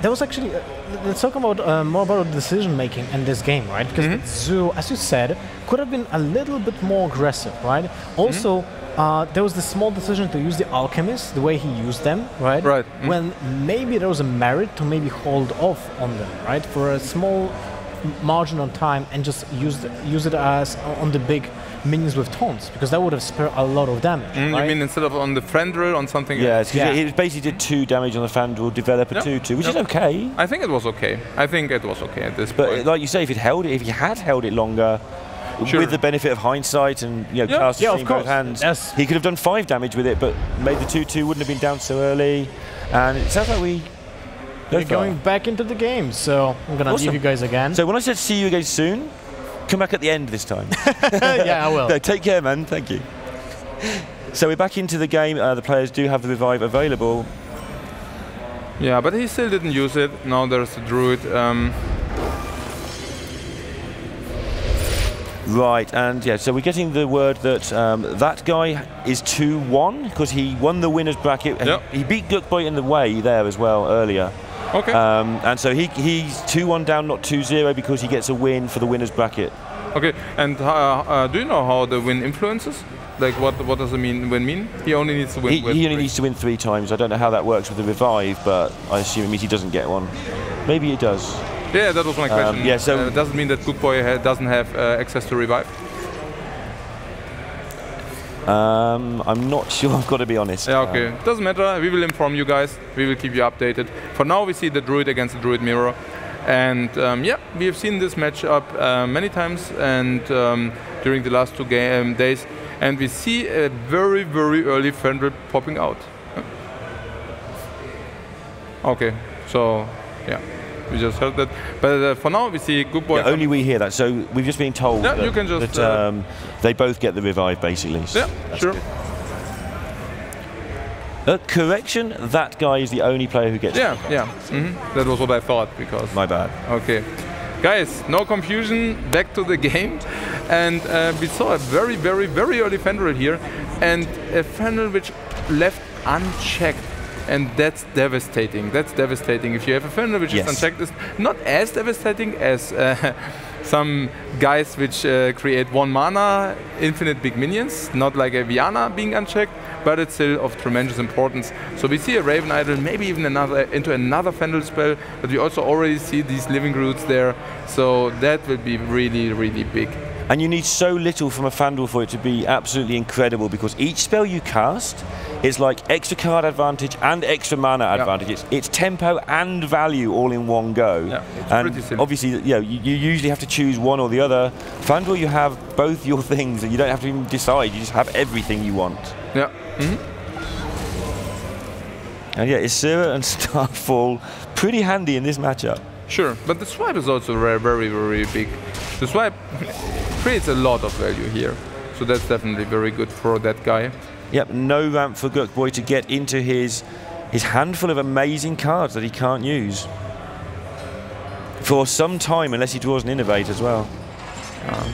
There was actually, uh, let's talk about uh, more about decision making in this game, right? Because mm-hmm. Zoo, as you said, could have been a little bit more aggressive, right? Also, mm-hmm. uh, there was the small decision to use the alchemists the way he used them, right? Right. Mm-hmm. When maybe there was a merit to maybe hold off on them, right? For a small margin on time and just use the, use it as on the big minions with taunts, because that would have spared a lot of damage. Mm, right? You mean instead of on the Fandral on something yeah, else? Yeah, it basically did two damage on the Fandral, develop a yeah. two two, which yeah. is okay. I think it was okay. I think it was okay at this but point. But like you say, if it held it, if you had held it longer, sure. with the benefit of hindsight and you know, yeah. cast yeah, of both hands, yes. he could have done five damage with it, but made the two two, wouldn't have been down so early. And it sounds like we... We're going back into the game, so I'm going to awesome. leave you guys again. So when I said see you again soon, come back at the end this time. Yeah, I will. No, take care, man. Thank you. So we're back into the game. Uh, the players do have the revive available. Yeah, but he still didn't use it. Now there's the Druid. Um. Right, and yeah, so we're getting the word that um, that guy is two one, because he won the winner's bracket. And yep. He beat Guukboii in the way there as well earlier. Okay. Um, and so he, he's two one down, not two zero, because he gets a win for the winner's bracket. Okay, and uh, uh, do you know how the win influences? Like, what what does it mean? Win mean? He only needs to win. He, he only needs to win three times. I don't know how that works with the revive, but I assume it means he doesn't get one. Maybe it does. Yeah, that was my question. Um, yeah, so uh, does it mean that Guukboii ha doesn't have uh, access to revive? Um, I'm not sure. I've got to be honest. Yeah, okay. Um, doesn't matter. We will inform you guys. We will keep you updated. For now, we see the Druid against the Druid Mirror, and um, yeah, we have seen this matchup uh, many times and um, during the last two game days. And we see a very, very early Fandral popping out. Okay, so yeah, we just heard that. But uh, for now, we see Guukboii. Yeah, only we hear that. So we've just been told yeah, that, you can just, that um, uh, they both get the revive, basically. So yeah, sure. Uh, correction, that guy is the only player who gets. Yeah, it. yeah. Mm-hmm. That was what I thought because. My bad. Okay. Guys, no confusion, back to the game. And uh, we saw a very, very, very early Fandral here. And a Fandral which left unchecked. And that's devastating. That's devastating. If you have a Fandral which yes. is unchecked, it's not as devastating as uh, some guys which uh, create one mana, infinite big minions. Not like a Vianna being unchecked, but it's still of tremendous importance. So we see a Raven Idol, maybe even another into another Fandral spell, but we also already see these Living Roots there. So that will be really, really big. And you need so little from a Fandral for it to be absolutely incredible, because each spell you cast is like extra card advantage and extra mana yeah. advantage. It's, it's tempo and value all in one go. Yeah, it's and pretty simple. Obviously, you know, you, you usually have to choose one or the other. Fandral, you have both your things, and you don't have to even decide. You just have everything you want. Yeah. Mm-hmm. And yeah, Isira and Starfall, pretty handy in this matchup. Sure, but the swipe is also very, very, very big. The swipe creates a lot of value here, so that's definitely very good for that guy. Yep, no ramp for Guukboii to get into his his handful of amazing cards that he can't use for some time, unless he draws an Innovate as well. Um.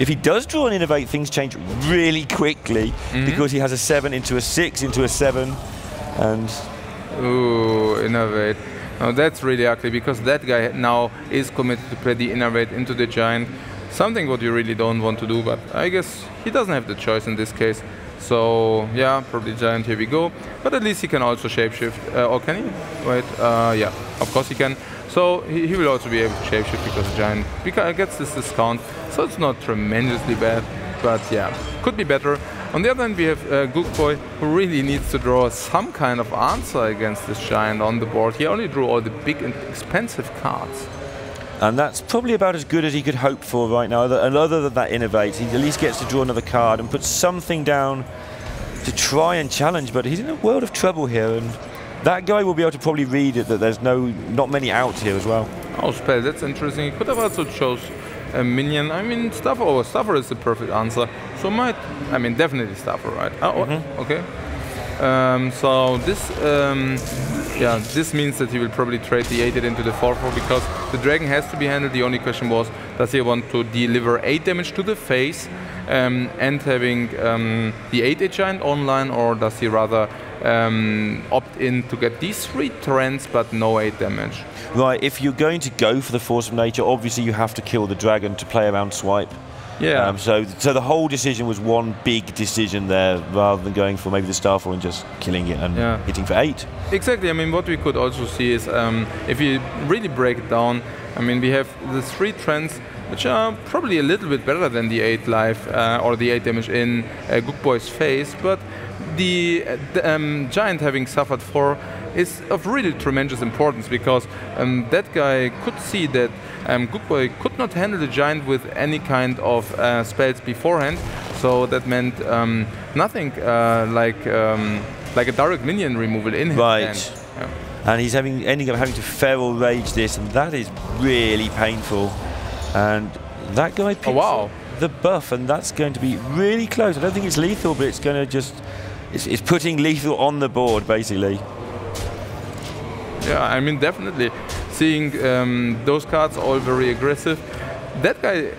If he does draw an Innovate, things change really quickly, mm-hmm. because he has a seven into a six into a seven, and ooh, Innovate. Now that's really ugly, because that guy now is committed to play the Innovate into the Giant. Something what you really don't want to do, but I guess he doesn't have the choice in this case. So yeah, probably Giant, here we go. But at least he can also shapeshift, uh, or can he? Wait, uh, yeah, of course he can. So he, he will also be able to shapeshift because the Giant gets this discount. So it's not tremendously bad, but yeah, could be better. On the other hand, we have uh, Guukboii, who really needs to draw some kind of answer against this Giant on the board. He only drew all the big and expensive cards. And that's probably about as good as he could hope for right now. And other than that Innovate, he at least gets to draw another card and put something down to try and challenge, but he's in a world of trouble here. And that guy will be able to probably read it, that there's no, not many out here as well. Oh, spell, that's interesting. He could have also chose a minion. I mean, Stuffer, or Stuffer is the perfect answer. So might, I mean, definitely Stuffer, right? Oh, mm-hmm. okay. Um, so this, um, yeah, this means that he will probably trade the eight into the four four, because the dragon has to be handled. The only question was, does he want to deliver eight damage to the face um, and having um, the eight Giant online, or does he rather um, opt in to get these three trends but no eight damage? Right, if you're going to go for the Force of Nature, obviously you have to kill the dragon to play around Swipe. Yeah. Um, so, so the whole decision was one big decision there, rather than going for maybe the Starfall and just killing it and yeah. hitting for eight. Exactly. I mean, what we could also see is, um, if you really break it down, I mean, we have the three trends, which are probably a little bit better than the eight life uh, or the eight damage in uh, Guukboii's face, but the, uh, the um, Giant having suffered four is of really tremendous importance, because um, that guy could see that um, Guukboii could not handle the Giant with any kind of uh, spells beforehand, so that meant um, nothing uh, like um, like a direct minion removal in his right. hand. Yeah. And he's having ending up having to Feral Rage this, and that is really painful. And that guy picks oh, wow. the buff, and that's going to be really close. I don't think it's lethal, but it's going to just it's, it's putting lethal on the board, basically. Yeah, I mean, definitely. Seeing um, those cards all very aggressive. That guy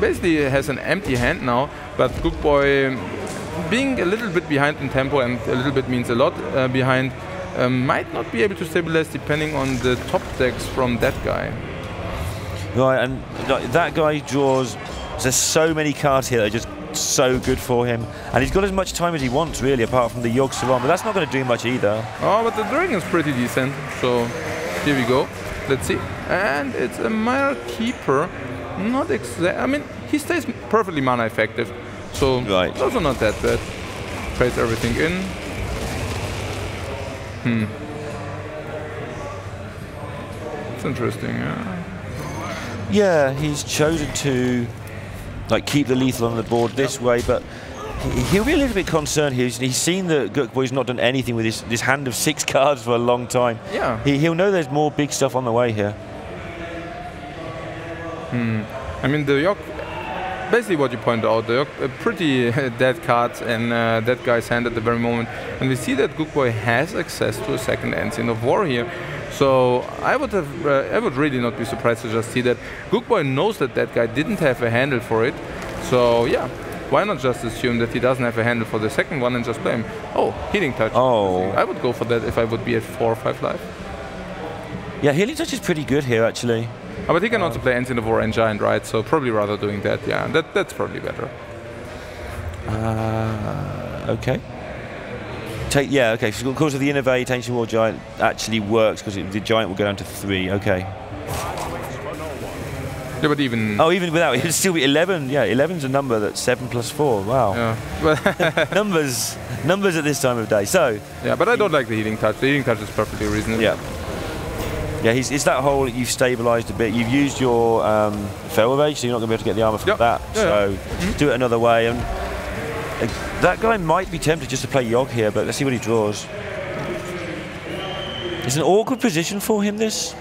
basically has an empty hand now, but Guukboii, being a little bit behind in tempo, and a little bit means a lot uh, behind, um, might not be able to stabilize depending on the top decks from that guy. Right, and that guy draws... There's so many cards here that are just so good for him. And he's got as much time as he wants, really, apart from the Yogg-Saron, but that's not going to do much either. Oh, but the dragon's pretty decent, so here we go. Let's see. And it's a Minor Keeper. Not exact. I mean, he stays perfectly mana effective, so right. Those are not that bad. Trades everything in. Hmm. It's interesting, yeah. Yeah, he's chosen to like keep the lethal on the board this yep. way, but he'll be a little bit concerned here. He's seen that Guukboii's not done anything with his, this hand of six cards for a long time. Yeah. He, he'll know there's more big stuff on the way here. Hmm. I mean, the Yogg, basically what you point out, the Yogg, uh, pretty dead cards in uh, that guy's hand at the very moment. And we see that Guukboii has access to a second Ancient of War here. So I would have, uh, I would really not be surprised to just see that. Guukboii knows that that guy didn't have a handle for it. So yeah, why not just assume that he doesn't have a handle for the second one and just play him? Oh, Healing Touch. Oh. I would go for that if I would be at four or five life. Yeah, Healing Touch is pretty good here, actually. Oh, but he can um. also play Ancient of War and Giant, right? So probably rather doing that, yeah. That, that's probably better. Uh, okay. Take, yeah, okay, so because of the Innovate, Ancient War Giant actually works because the Giant will go down to three, okay. Yeah, but even... Oh, even without, it'd still be eleven, yeah, eleven's a number that's seven plus four, wow. Yeah. numbers, numbers at this time of day, so... Yeah, but I don't like the Healing Touch. The Healing Touch is perfectly reasonable. Yeah. Yeah, he's, it's that whole, you've stabilised a bit, you've used your um, Feral Rage, so you're not going to be able to get the armour from yep. that, yeah, so yeah. Mm-hmm. do it another way. And Uh, that guy might be tempted just to play Yogg here, but let's see what he draws. It's an awkward position for him, this,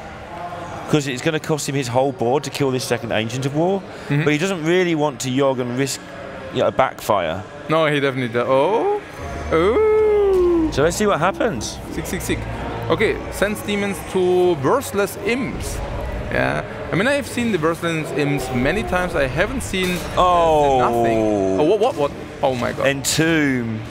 because it's going to cost him his whole board to kill this second Ancient of War, mm-hmm. but he doesn't really want to Yogg and risk you know, a backfire. No, he definitely does. Oh! Oh! So let's see what happens. Sick, sick, sick. Okay, sends demons to worthless imps. Yeah. I mean, I've seen the worthless imps many times. I haven't seen oh. uh, nothing. Oh, what, what, what? Oh my god. Entomb.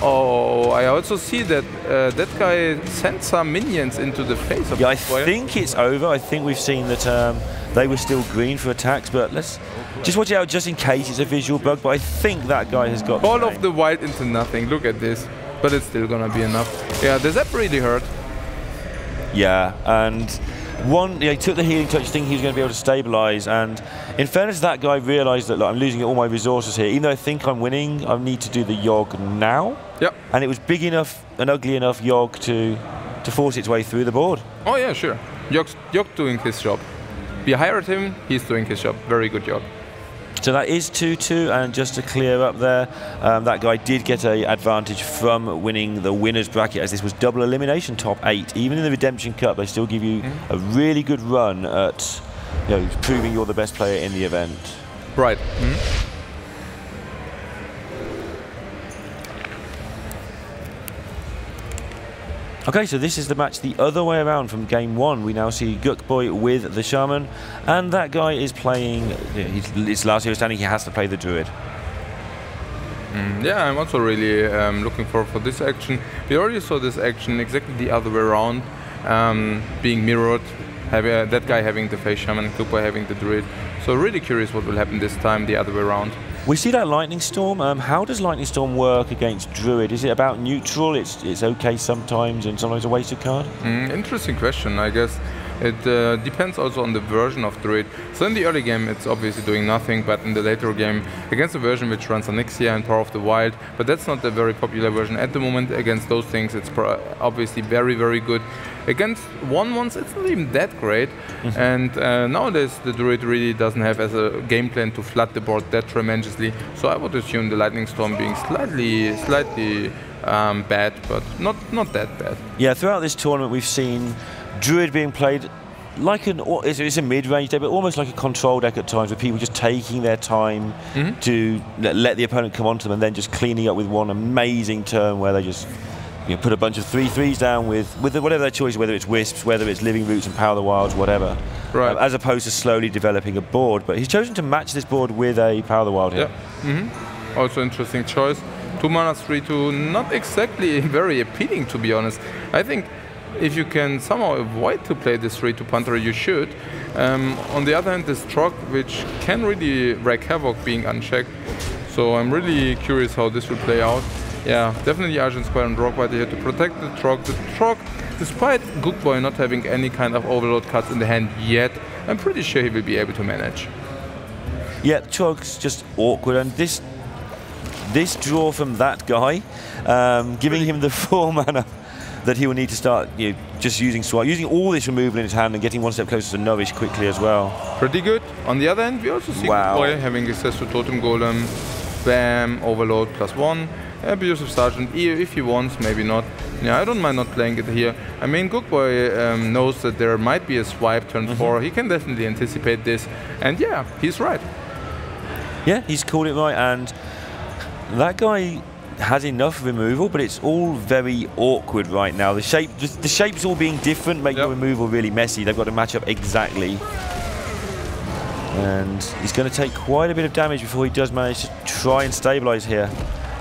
Oh, I also see that uh, that guy sent some minions into the face of yeah, I think it's over. I think we've seen that um, they were still green for attacks, but let's just watch it out just in case it's a visual bug, but I think that guy has got... Ball of the Wild into nothing. Look at this. But it's still gonna be enough. Yeah, does that really hurt? Yeah, and... One, yeah, he took the Healing Touch thing, he was going to be able to stabilise, and in fairness, that guy realised that, like, I'm losing all my resources here. Even though I think I'm winning, I need to do the Yogg now. Yep. And it was big enough and ugly enough Yogg to to force its way through the board. Oh yeah, sure. Yogg's, Yogg doing his job. We hired him, he's doing his job. Very good Yogg. So that is two two, and just to clear up there, um, that guy did get an advantage from winning the winner's bracket, as this was double elimination top eight. Even in the Redemption Cup, they still give you mm-hmm. a really good run at you know, proving you're the best player in the event. Right. Mm-hmm. Okay, so this is the match the other way around from game one. We now see Guukboii with the Shaman, and that guy is playing, it's last year standing, he has to play the Druid. Mm, yeah, I'm also really um, looking forward for this action. We already saw this action exactly the other way around, um, being mirrored, have, uh, that guy having the face Shaman, Guukboii having the Druid. So really curious what will happen this time the other way around. We see that Lightning Storm. Um, how does Lightning Storm work against Druid? Is it about neutral? It's it's okay sometimes and sometimes a wasted card? Mm, interesting question, I guess. It uh, depends also on the version of Druid. So in the early game it's obviously doing nothing, but in the later game against a version which runs Onyxia and Power of the Wild, but that's not a very popular version at the moment. Against those things it's pro obviously very, very good. Against one ones it's not even that great, mm-hmm. and uh, nowadays the Druid really doesn't have as a game plan to flood the board that tremendously, so I would assume the Lightning Storm being slightly, slightly um, bad, but not, not that bad. Yeah, throughout this tournament we've seen Druid being played like an, it's a mid-range deck, but almost like a control deck at times, with people just taking their time mm-hmm. to let the opponent come onto them and then just cleaning up with one amazing turn where they just you know, put a bunch of three threes down with, with whatever their choice, whether it's Wisps, whether it's Living Roots and Power of the Wilds, whatever. Right. Um, as opposed to slowly developing a board. But he's chosen to match this board with a Power of the Wild here. Yeah. Mm-hmm. Also interesting choice. Two mana, three, two, not exactly very appealing, to be honest. I think if you can somehow avoid to play this three two Panther, you should. Um, on the other hand, this Trogg, which can really wreak havoc being unchecked. So I'm really curious how this will play out. Yeah, definitely Azure Drake and Rockbiter here to protect the Trogg. The Trogg, despite Guukboii not having any kind of overload cards in the hand yet, I'm pretty sure he will be able to manage. Yeah, Trogg's just awkward, and this this draw from that guy, um, giving him the four mana that he will need to start, you know, just using Swipe, using all this removal in his hand and getting one step closer to Nourish quickly as well. Pretty good. On the other end, we also see wow. Guukboii having access to Totem Golem, bam, overload plus one. Abusive Sergeant, if he wants, maybe not. Yeah, I don't mind not playing it here. I mean, Guukboii um, knows that there might be a Swipe turn mm-hmm. four. He can definitely anticipate this. And yeah, he's right. Yeah, he's called it right. And that guy has enough removal, but it's all very awkward right now. The shape, the shapes all being different make yep. the removal really messy. They've got to match up exactly. And he's going to take quite a bit of damage before he does manage to try and stabilize here.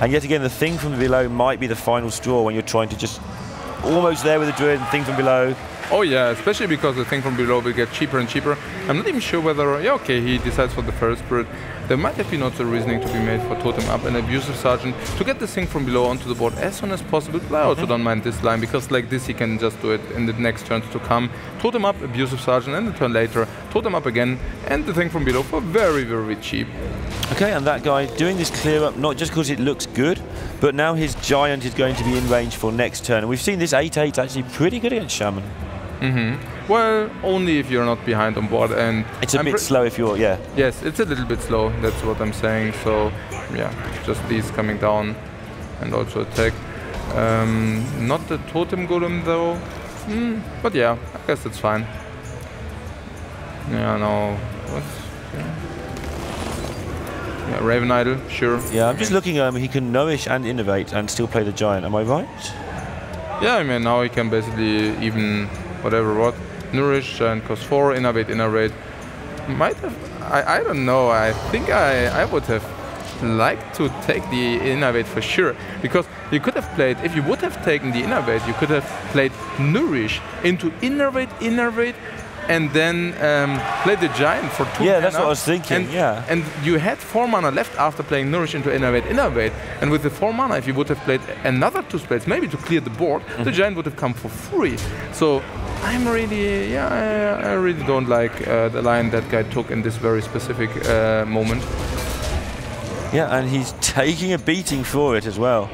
And yet again, the Thing from Below might be the final straw when you're trying to just almost there with the Druid and Thing from Below. Oh yeah, especially because the Thing from Below will get cheaper and cheaper. I'm not even sure whether, yeah, okay, he decides for the first Spirit. There might have been also reasoning to be made for Totem Up and Abusive Sergeant to get the Thing from Below onto the board as soon as possible. But I also don't mind this line, because like this, he can just do it in the next turns to come. Totem Up, Abusive Sergeant, and the turn later, Totem Up again, and the Thing from Below for very, very cheap. Okay, and that guy doing this clear up, not just because it looks good, but now his Giant is going to be in range for next turn. And we've seen this eight eight actually pretty good against Shaman. Mm-hmm. Well, only if you're not behind on board, and it's a I'm bit slow if you're, yeah. Yes, it's a little bit slow, that's what I'm saying. So, yeah, just these coming down and also attack. Um, not the Totem Golem though, mm, but yeah, I guess it's fine. Yeah, no, what's... Yeah. Yeah, Raven Idol, sure. Yeah, I'm just looking at him. He can Nourish and Innovate and still play the Giant. Am I right? Yeah, I mean, now he can basically even whatever what. Nourish and cost four, Innovate, Innovate. Might have... I, I don't know. I think I, I would have liked to take the Innovate for sure. Because you could have played... If you would have taken the Innovate, you could have played Nourish into Innovate, Innovate, and then um, play the Giant for two. Yeah, that's what I was thinking, and, yeah. And you had four mana left after playing Nourish into Innovate, Innovate. And with the four mana, if you would have played another two spells, maybe to clear the board, mm-hmm. the Giant would have come for free. So I'm really, yeah, I, I really don't like uh, the line that guy took in this very specific uh, moment. Yeah, and he's taking a beating for it as well.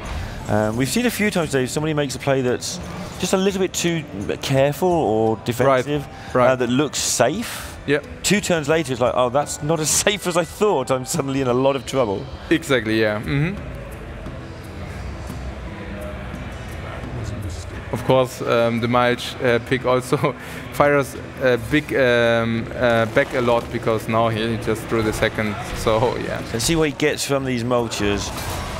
Um, we've seen a few times today, somebody makes a play that's just a little bit too careful or defensive, right, right. Uh, that looks safe. Yeah. Two turns later, it's like, oh, that's not as safe as I thought. I'm suddenly in a lot of trouble. Exactly, yeah. Mm-hmm. Of course, um, the Mulch uh, pick also fires a big um, uh, back a lot, because now he just threw the second, so yeah. Let's see what he gets from these Mulchers.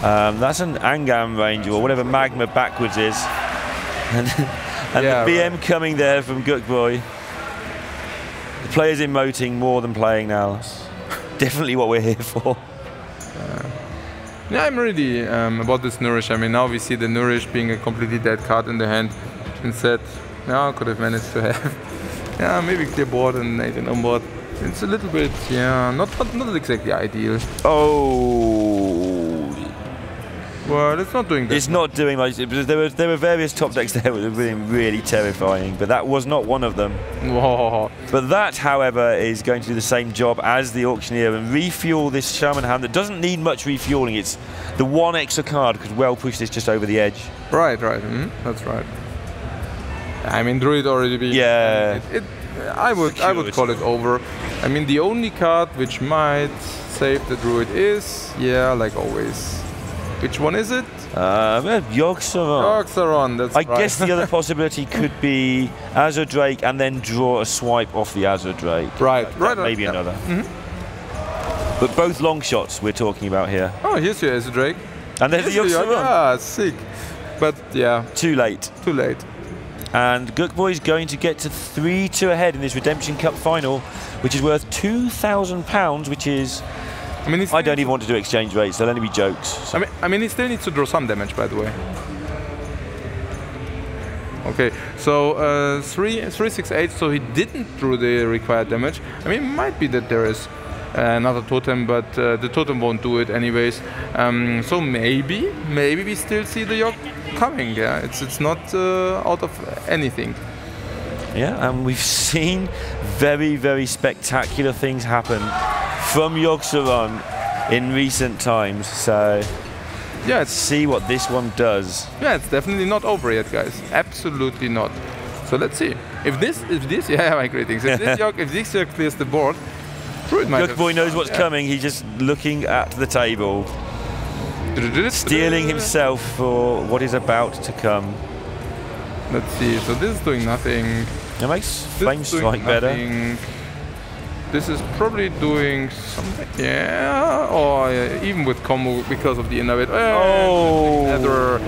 Um, that's an Angam Ranger, or whatever Magma backwards is. and yeah, the B M right. coming there from Guukboii. The players emoting more than playing now. That's definitely what we're here for. Uh, yeah, I'm really um, about this Nourish. I mean, now we see the Nourish being a completely dead card in the hand. Instead, now I could have managed to have, yeah, maybe clear board and eighteen on board. It's a little bit, yeah, not not, not exactly ideal. Oh. Well, it's not doing that. It's not doing much. There were, there were various top decks there that were really, really terrifying, but that was not one of them. Whoa. But that, however, is going to do the same job as the Auctioneer and refuel this Shaman hand that doesn't need much refueling. It's the one extra card could well push this just over the edge. Right, right. Mm-hmm. That's right. I mean, Druid already be... Yeah. It, it, I would, I would call it over. I mean, the only card which might save the Druid is, yeah, like always. Which one is it? Uh, Yogg-Saron. Yogg-Saron, that's I right. I guess the other possibility could be Azure Drake and then draw a Swipe off the Azure Drake. Right, that, right. That maybe right. another. Yeah. Mm-hmm. But both long shots we're talking about here. Oh, here's your Azure Drake. And there's here's the Yogg-Saron. Ah, sick. But yeah. Too late. Too late. And Guukboii is going to get to three two ahead in this Redemption Cup final, which is worth two thousand pounds, which is... I mean, I don't even want to do exchange rates. They'll only be jokes. So. I mean, I mean, he still needs to draw some damage, by the way. Okay, so uh, three, three, six, eight. So he didn't draw the required damage. I mean, it might be that there is uh, another totem, but uh, the totem won't do it anyways. Um, so maybe, maybe we still see the Yogg coming. Yeah, it's it's not uh, out of anything. Yeah, and we've seen very, very spectacular things happen from Yogg-Saron in recent times. So. Yeah, let's see what this one does. Yeah, it's definitely not over yet, guys. Absolutely not. So let's see. If this, if this, yeah, my greetings. If this Yogg, if this Yogg clears the board, Guukboii knows what's yeah. coming. He's just looking at the table, stealing himself for what is about to come. Let's see. So this is doing nothing. It makes Flame Strike better. This is probably doing something, yeah, or uh, even with combo because of the Innovate. Oh, Nether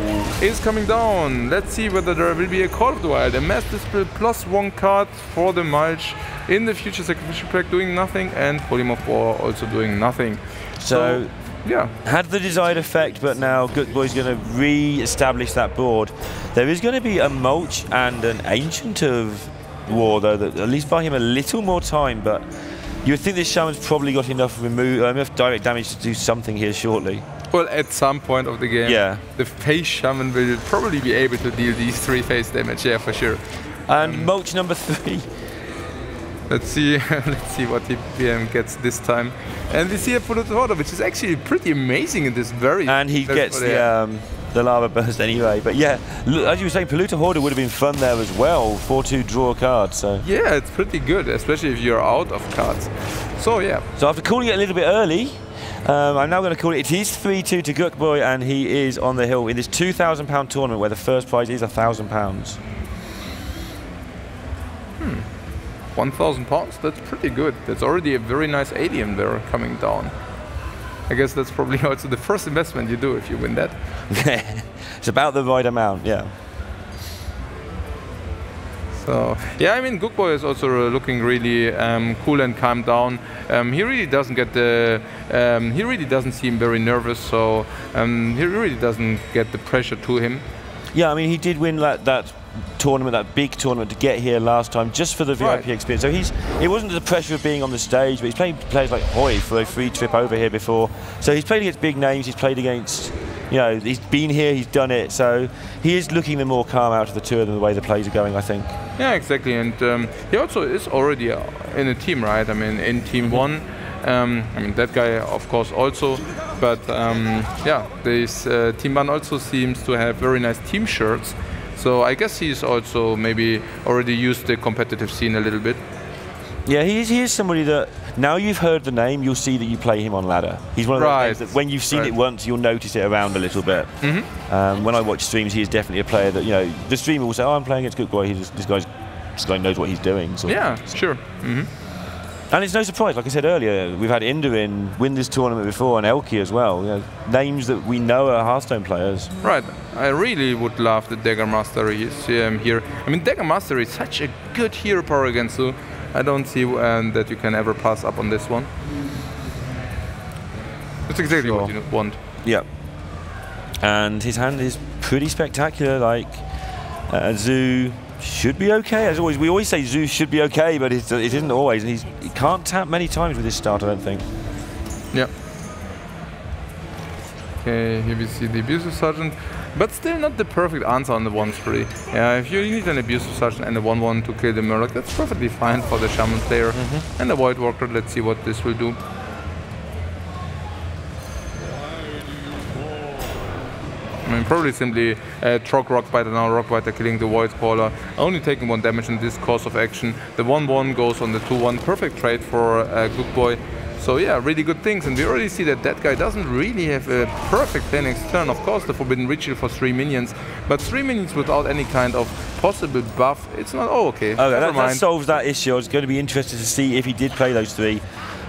is coming down. Let's see whether there will be a Call of the Wild. A Mass Dispel plus one card for the Mulch in the future Sacrificial Pack doing nothing, and Polymorph War also doing nothing. So, so yeah, had the desired effect, but now Guukboii is going to re-establish that board. There is going to be a Mulch and an Ancient of War, though, that at least buy him a little more time, but you would think this Shaman's probably got enough remove, uh, enough direct damage to do something here shortly. Well, at some point of the game, yeah, the Phase Shaman will probably be able to deal these three phase damage, yeah, for sure. And um, Mulch number three. Let's see, let's see what he P M gets this time. And we see a Polluted Order, which is actually pretty amazing in this very. And he gets the. Um, the Lava Burst anyway, but yeah, as you were saying, Polluted Hoarder would have been fun there as well, four two draw a card, so. Yeah, it's pretty good, especially if you're out of cards. So yeah. So after calling it a little bit early, um, I'm now going to call it, it is three two to Guukboii, and he is on the hill in this two thousand pound tournament where the first prize is one thousand pounds. Hmm, one thousand pounds, that's pretty good. That's already a very nice A D M there coming down. I guess that's probably also the first investment you do if you win that. It's about the right amount, yeah. So, yeah, I mean, Guukboii is also looking really um, cool and calmed down. Um, he really doesn't get the, um, he really doesn't seem very nervous, so um, he really doesn't get the pressure to him. Yeah, I mean, he did win that, that tournament, that big tournament to get here last time, just for the V I P right. experience. So he's, it wasn't the pressure of being on the stage, but he's played players like Hoy for a free trip over here before. So he's played against big names, he's played against, you know, he's been here, he's done it. So he is looking the more calm out of the two of them, the way the plays are going, I think. Yeah, exactly. And um, he also is already in a team, right? I mean, in team mm-hmm. one. Um, I mean, that guy, of course, also. But um, yeah, this uh, team one also seems to have very nice team shirts. So I guess he's also maybe already used the competitive scene a little bit. Yeah, he is, he is somebody that, now you've heard the name, you'll see that you play him on ladder. He's one of right. those that when you've seen right. it once, you'll notice it around a little bit. Mm-hmm. um, when I watch streams, he is definitely a player that, you know, the streamer will say, oh, I'm playing against Guukboii, he just, this, guy's, this guy knows what he's doing. Sort yeah, of. Sure. Mm-hmm. And it's no surprise, like I said earlier, we've had Induin win this tournament before, and Elky as well. You know, names that we know are Hearthstone players. Right. I really would love the Dagger Mastery um, here. I mean, Dagger Mastery is such a good hero power against Zoo. I don't see um, that you can ever pass up on this one. That's exactly sure. what you want. Yeah. And his hand is pretty spectacular, like uh, Zoo. Should be okay, as always. We always say Zoo should be okay, but it, it isn't always. And he's, he can't tap many times with his start, I don't think. Yeah. Okay, here we see the Abusive Sergeant. But still not the perfect answer on the one three. Yeah, if you need an Abusive Sergeant and a one one to kill the Murloc, that's perfectly fine for the Shaman player. Mm-hmm. And the Void Walker, let's see what this will do. I mean, probably simply uh, Trogg Rockbiter now, Rockbiter killing the Void Caller, only taking one damage in this course of action. The one one goes on the two one, perfect trade for uh, Guukboii. So yeah, really good things, and we already see that that guy doesn't really have a perfect plan next turn. Of course, the Forbidden Ritual for three minions, but three minions without any kind of possible buff, it's not, oh okay, oh, never that, mind. That solves that issue. I was going to be interested to see if he did play those three.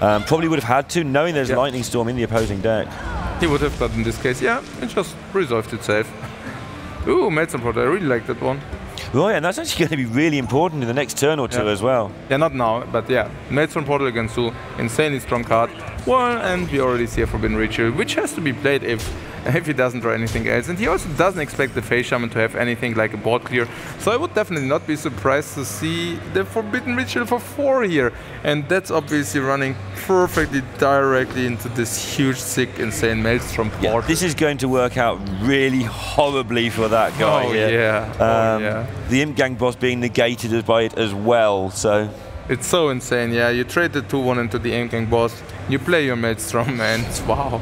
Um, probably would have had to, knowing there's yeah. Lightning Storm in the opposing deck. He would have, but in this case, yeah, it just resolved itself. Ooh, Maelstrom Portal, I really like that one. Right, and that's actually going to be really important in the next turn or two yeah. as well. Yeah, not now, but yeah, Maelstrom Portal against Zoo, insanely strong card. one, and we already see a Forbidden Ritual, which has to be played if if he doesn't draw anything else. And he also doesn't expect the Phase Shaman to have anything like a board clear, so I would definitely not be surprised to see the Forbidden Ritual for four here. And that's obviously running perfectly directly into this huge, sick, insane Maelstrom Portal. Yeah, this is going to work out really horribly for that guy. Oh, here. Yeah. Um, oh, yeah. The Imp Gang Boss being negated by it as well, so... It's so insane, yeah. You trade the two one into the Imp Gang Boss, you play your Maelstrom, and wow.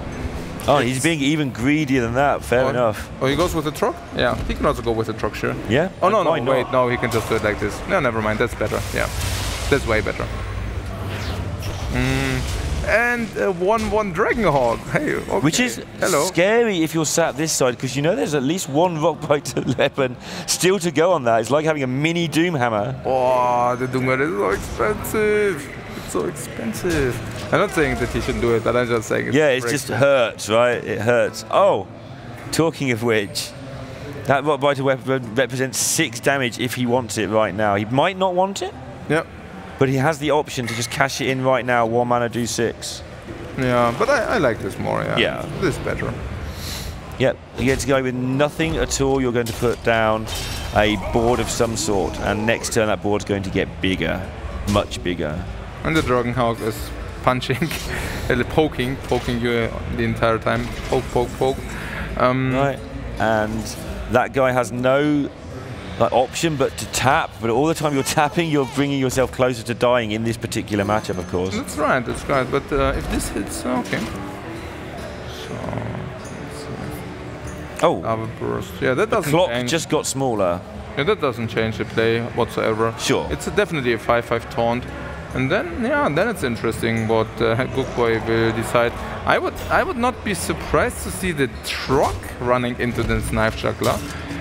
Oh, it's he's being even greedier than that, fair oh, enough. Oh, he goes with the Trogg? Yeah, he can also go with the Trogg, sure. Yeah? Oh, no, no, wait, not? no, he can just do it like this. No, never mind, that's better, yeah. That's way better. Mm. And a one one Dragonhawk. Hey, okay. Which is Hello. scary if you're sat this side, because you know there's at least one Rockbiter left and still to go on that. It's like having a mini Doomhammer. Oh, the Doomhammer is so expensive. It's so expensive. I'm not saying that he shouldn't do it, but I'm just saying it's Yeah, it just hurts, right? It hurts. Oh, talking of which, that Rockbiter weapon represents six damage if he wants it right now. He might not want it. Yep. But he has the option to just cash it in right now, one mana do six. Yeah, but I, I like this more, yeah. yeah. This is better. Yep, you get to go with nothing at all. You're going to put down a board of some sort, and next turn that board's going to get bigger, much bigger. And the Dragonhawk is punching, poking, poking you the entire time. Poke, poke, poke. Um, right, and that guy has no... Like option but to tap, but all the time you're tapping, you're bringing yourself closer to dying in this particular matchup, of course. That's right, that's right, but uh, if this hits, okay. So, uh, oh, Lava Burst. Yeah, that doesn't the clock change. just got smaller. Yeah, that doesn't change the play whatsoever. Sure. It's a definitely a five five taunt. And then, yeah, and then it's interesting what uh, Guukboii will decide. I would, I would not be surprised to see the Trogg running into this Knife Juggler.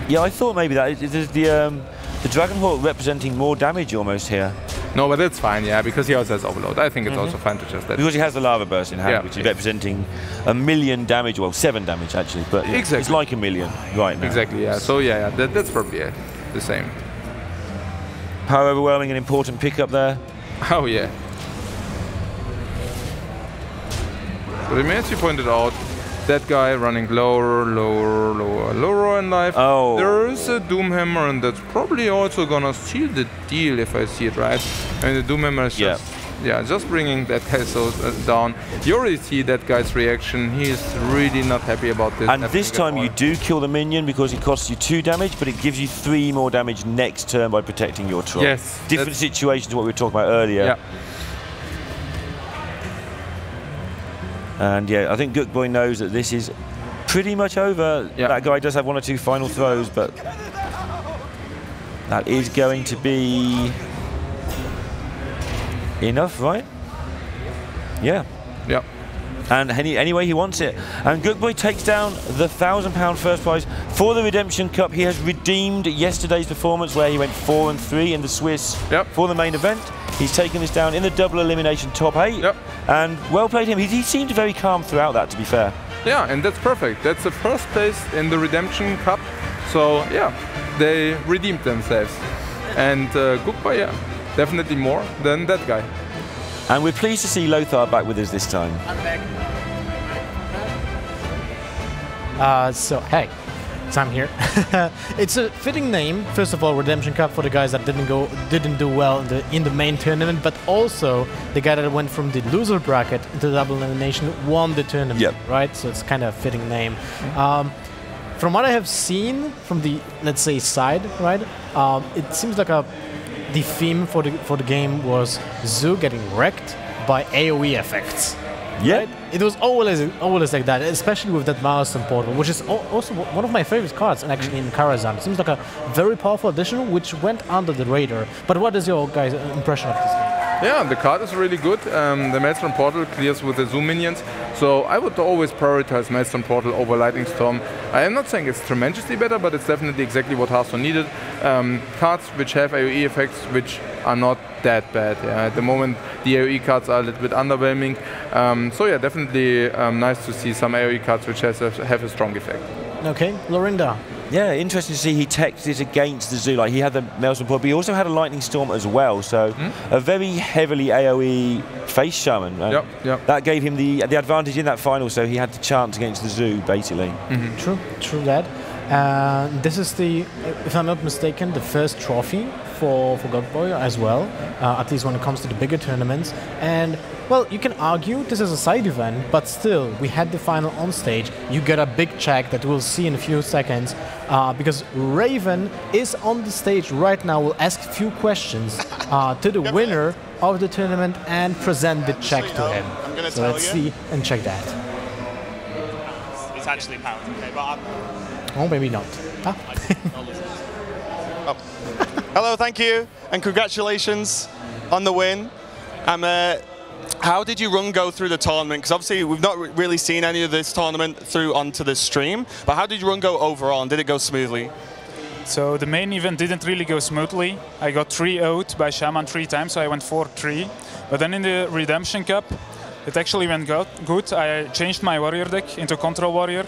Yeah, I thought maybe that. There's the um, the Dragonhawk representing more damage almost here. No, but that's fine, yeah, because he also has Overload. I think it's mm-hmm. also fine to just that. Because he has the Lava Burst in hand, yeah, which is representing a million damage, well, seven damage actually, but exactly. it's like a million right now. Exactly, yeah, so yeah, yeah that, that's probably yeah, the same. Power Overwhelming, an important pickup there. Oh, yeah. But as you pointed out, that guy running lower, lower, lower, lower in life. Oh. There is a Doomhammer, and that's probably also gonna seal the deal if I see it right. And the Doomhammer is just, yeah. yeah, just bringing that guy so down. You already see that guy's reaction. He is really not happy about this. And this time you do kill the minion because it costs you two damage, but it gives you three more damage next turn by protecting your Trogg. Yes. Different situation to what we were talking about earlier. Yeah. And yeah, I think Guukboii knows that this is pretty much over. Yeah. That guy does have one or two final throws, but that is going to be enough, right? Yeah. Yeah. And any, any way he wants it. And Guukboii takes down the one thousand pound first prize for the Redemption Cup. He has redeemed yesterday's performance where he went four and three in the Swiss yep. for the main event. He's taken this down in the double elimination top eight. Yep. And well played him. He, he seemed very calm throughout that, to be fair. Yeah, and that's perfect. That's the first place in the Redemption Cup. So, yeah, they redeemed themselves. And uh, Guukboii, yeah, definitely more than that guy. And we're pleased to see Lothar back with us this time. I'm back. Uh, so, hey, so I'm here. It's a fitting name, first of all, Redemption Cup for the guys that didn't go, didn't do well in the, in the main tournament, but also the guy that went from the loser bracket into the double elimination won the tournament, yep. right? So it's kind of a fitting name. Um, from what I have seen from the, let's say, side, right? Um, it seems like a... The theme for the for the game was Zoo getting wrecked by AoE effects. Yeah, right? It was always always like that, especially with that Maelstrom Portal, which is also one of my favorite cards. And actually in Karazhan, it seems like a very powerful addition which went under the radar. But what is your guys' impression of this game? Yeah, the card is really good. Um, the Maelstrom Portal clears with the Zoo minions, so I would always prioritize Maelstrom Portal over Lightning Storm. I am not saying it's tremendously better, but it's definitely exactly what Hearthstone needed. Um, cards which have AoE effects, which are not that bad. Yeah. At the moment, the AoE cards are a little bit underwhelming. Um, so yeah, definitely um, nice to see some AoE cards which has a, have a strong effect. Okay, Lorinda. Yeah, interesting to see he teched it against the Zoo. Like, he had the Maelstrom Portal, but he also had a Lightning Storm as well. So mm. a very heavily A O E face Shaman. Yep, yep. That gave him the the advantage in that final, so he had the chance against the Zoo, basically. Mm-hmm. True, true that. Uh, this is the, if I'm not mistaken, the first trophy for, for Guukboii as well, uh, at least when it comes to the bigger tournaments. And, well, you can argue this is a side event, but still, we had the final on stage. You get a big check that we'll see in a few seconds, uh, because Raven is on the stage right now. We'll ask a few questions uh, to the winner of the tournament and present the check to him. I'm gonna so let's you. see and check that. It's actually pounds, okay, but I'm... Oh, maybe not. Huh? Oh. Hello, thank you, and congratulations on the win. Um, uh, how did you run go through the tournament? Because obviously we've not really seen any of this tournament through onto this stream, but how did you run go overall, and did it go smoothly? So the main event didn't really go smoothly. I got three oh'd by Shaman three times, so I went four three. But then in the Redemption Cup, it actually went go good. I changed my warrior deck into Control Warrior.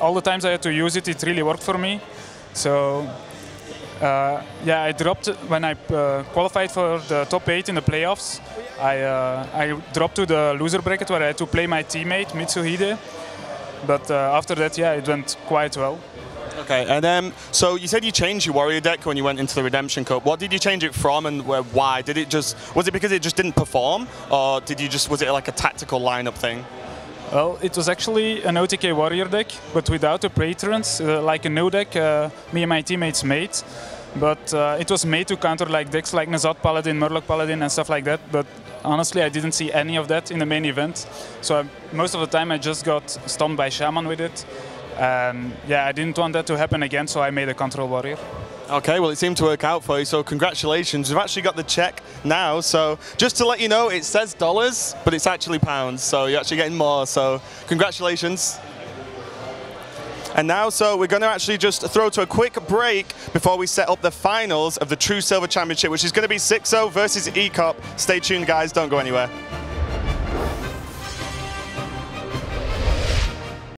All the times I had to use it, it really worked for me. So. Uh, yeah, I dropped when I uh, qualified for the top eight in the playoffs. I uh, I dropped to the loser bracket where I had to play my teammate Mitsuhide. But uh, after that, yeah, it went quite well. Okay, and um, so you said you changed your warrior deck when you went into the Redemption Cup. What did you change it from, and where, why? Did it just was it because it just didn't perform, or did you just was it like a tactical lineup thing? Well, it was actually an O T K warrior deck, but without the patrons, uh, like a no deck uh, me and my teammates made. But uh, it was made to counter like decks like Nazat Paladin, Murloc Paladin and stuff like that. But honestly, I didn't see any of that in the main event. So I, most of the time I just got stunned by Shaman with it. Um, yeah, I didn't want that to happen again, so I made a Control Warrior. Okay, well, it seemed to work out for you, so congratulations. We've actually got the check now, so just to let you know, it says dollars, but it's actually pounds, so you're actually getting more, so congratulations. And now, so we're going to actually just throw to a quick break before we set up the finals of the Truesilver Championship, which is going to be six oh versus E COP. Stay tuned, guys, don't go anywhere.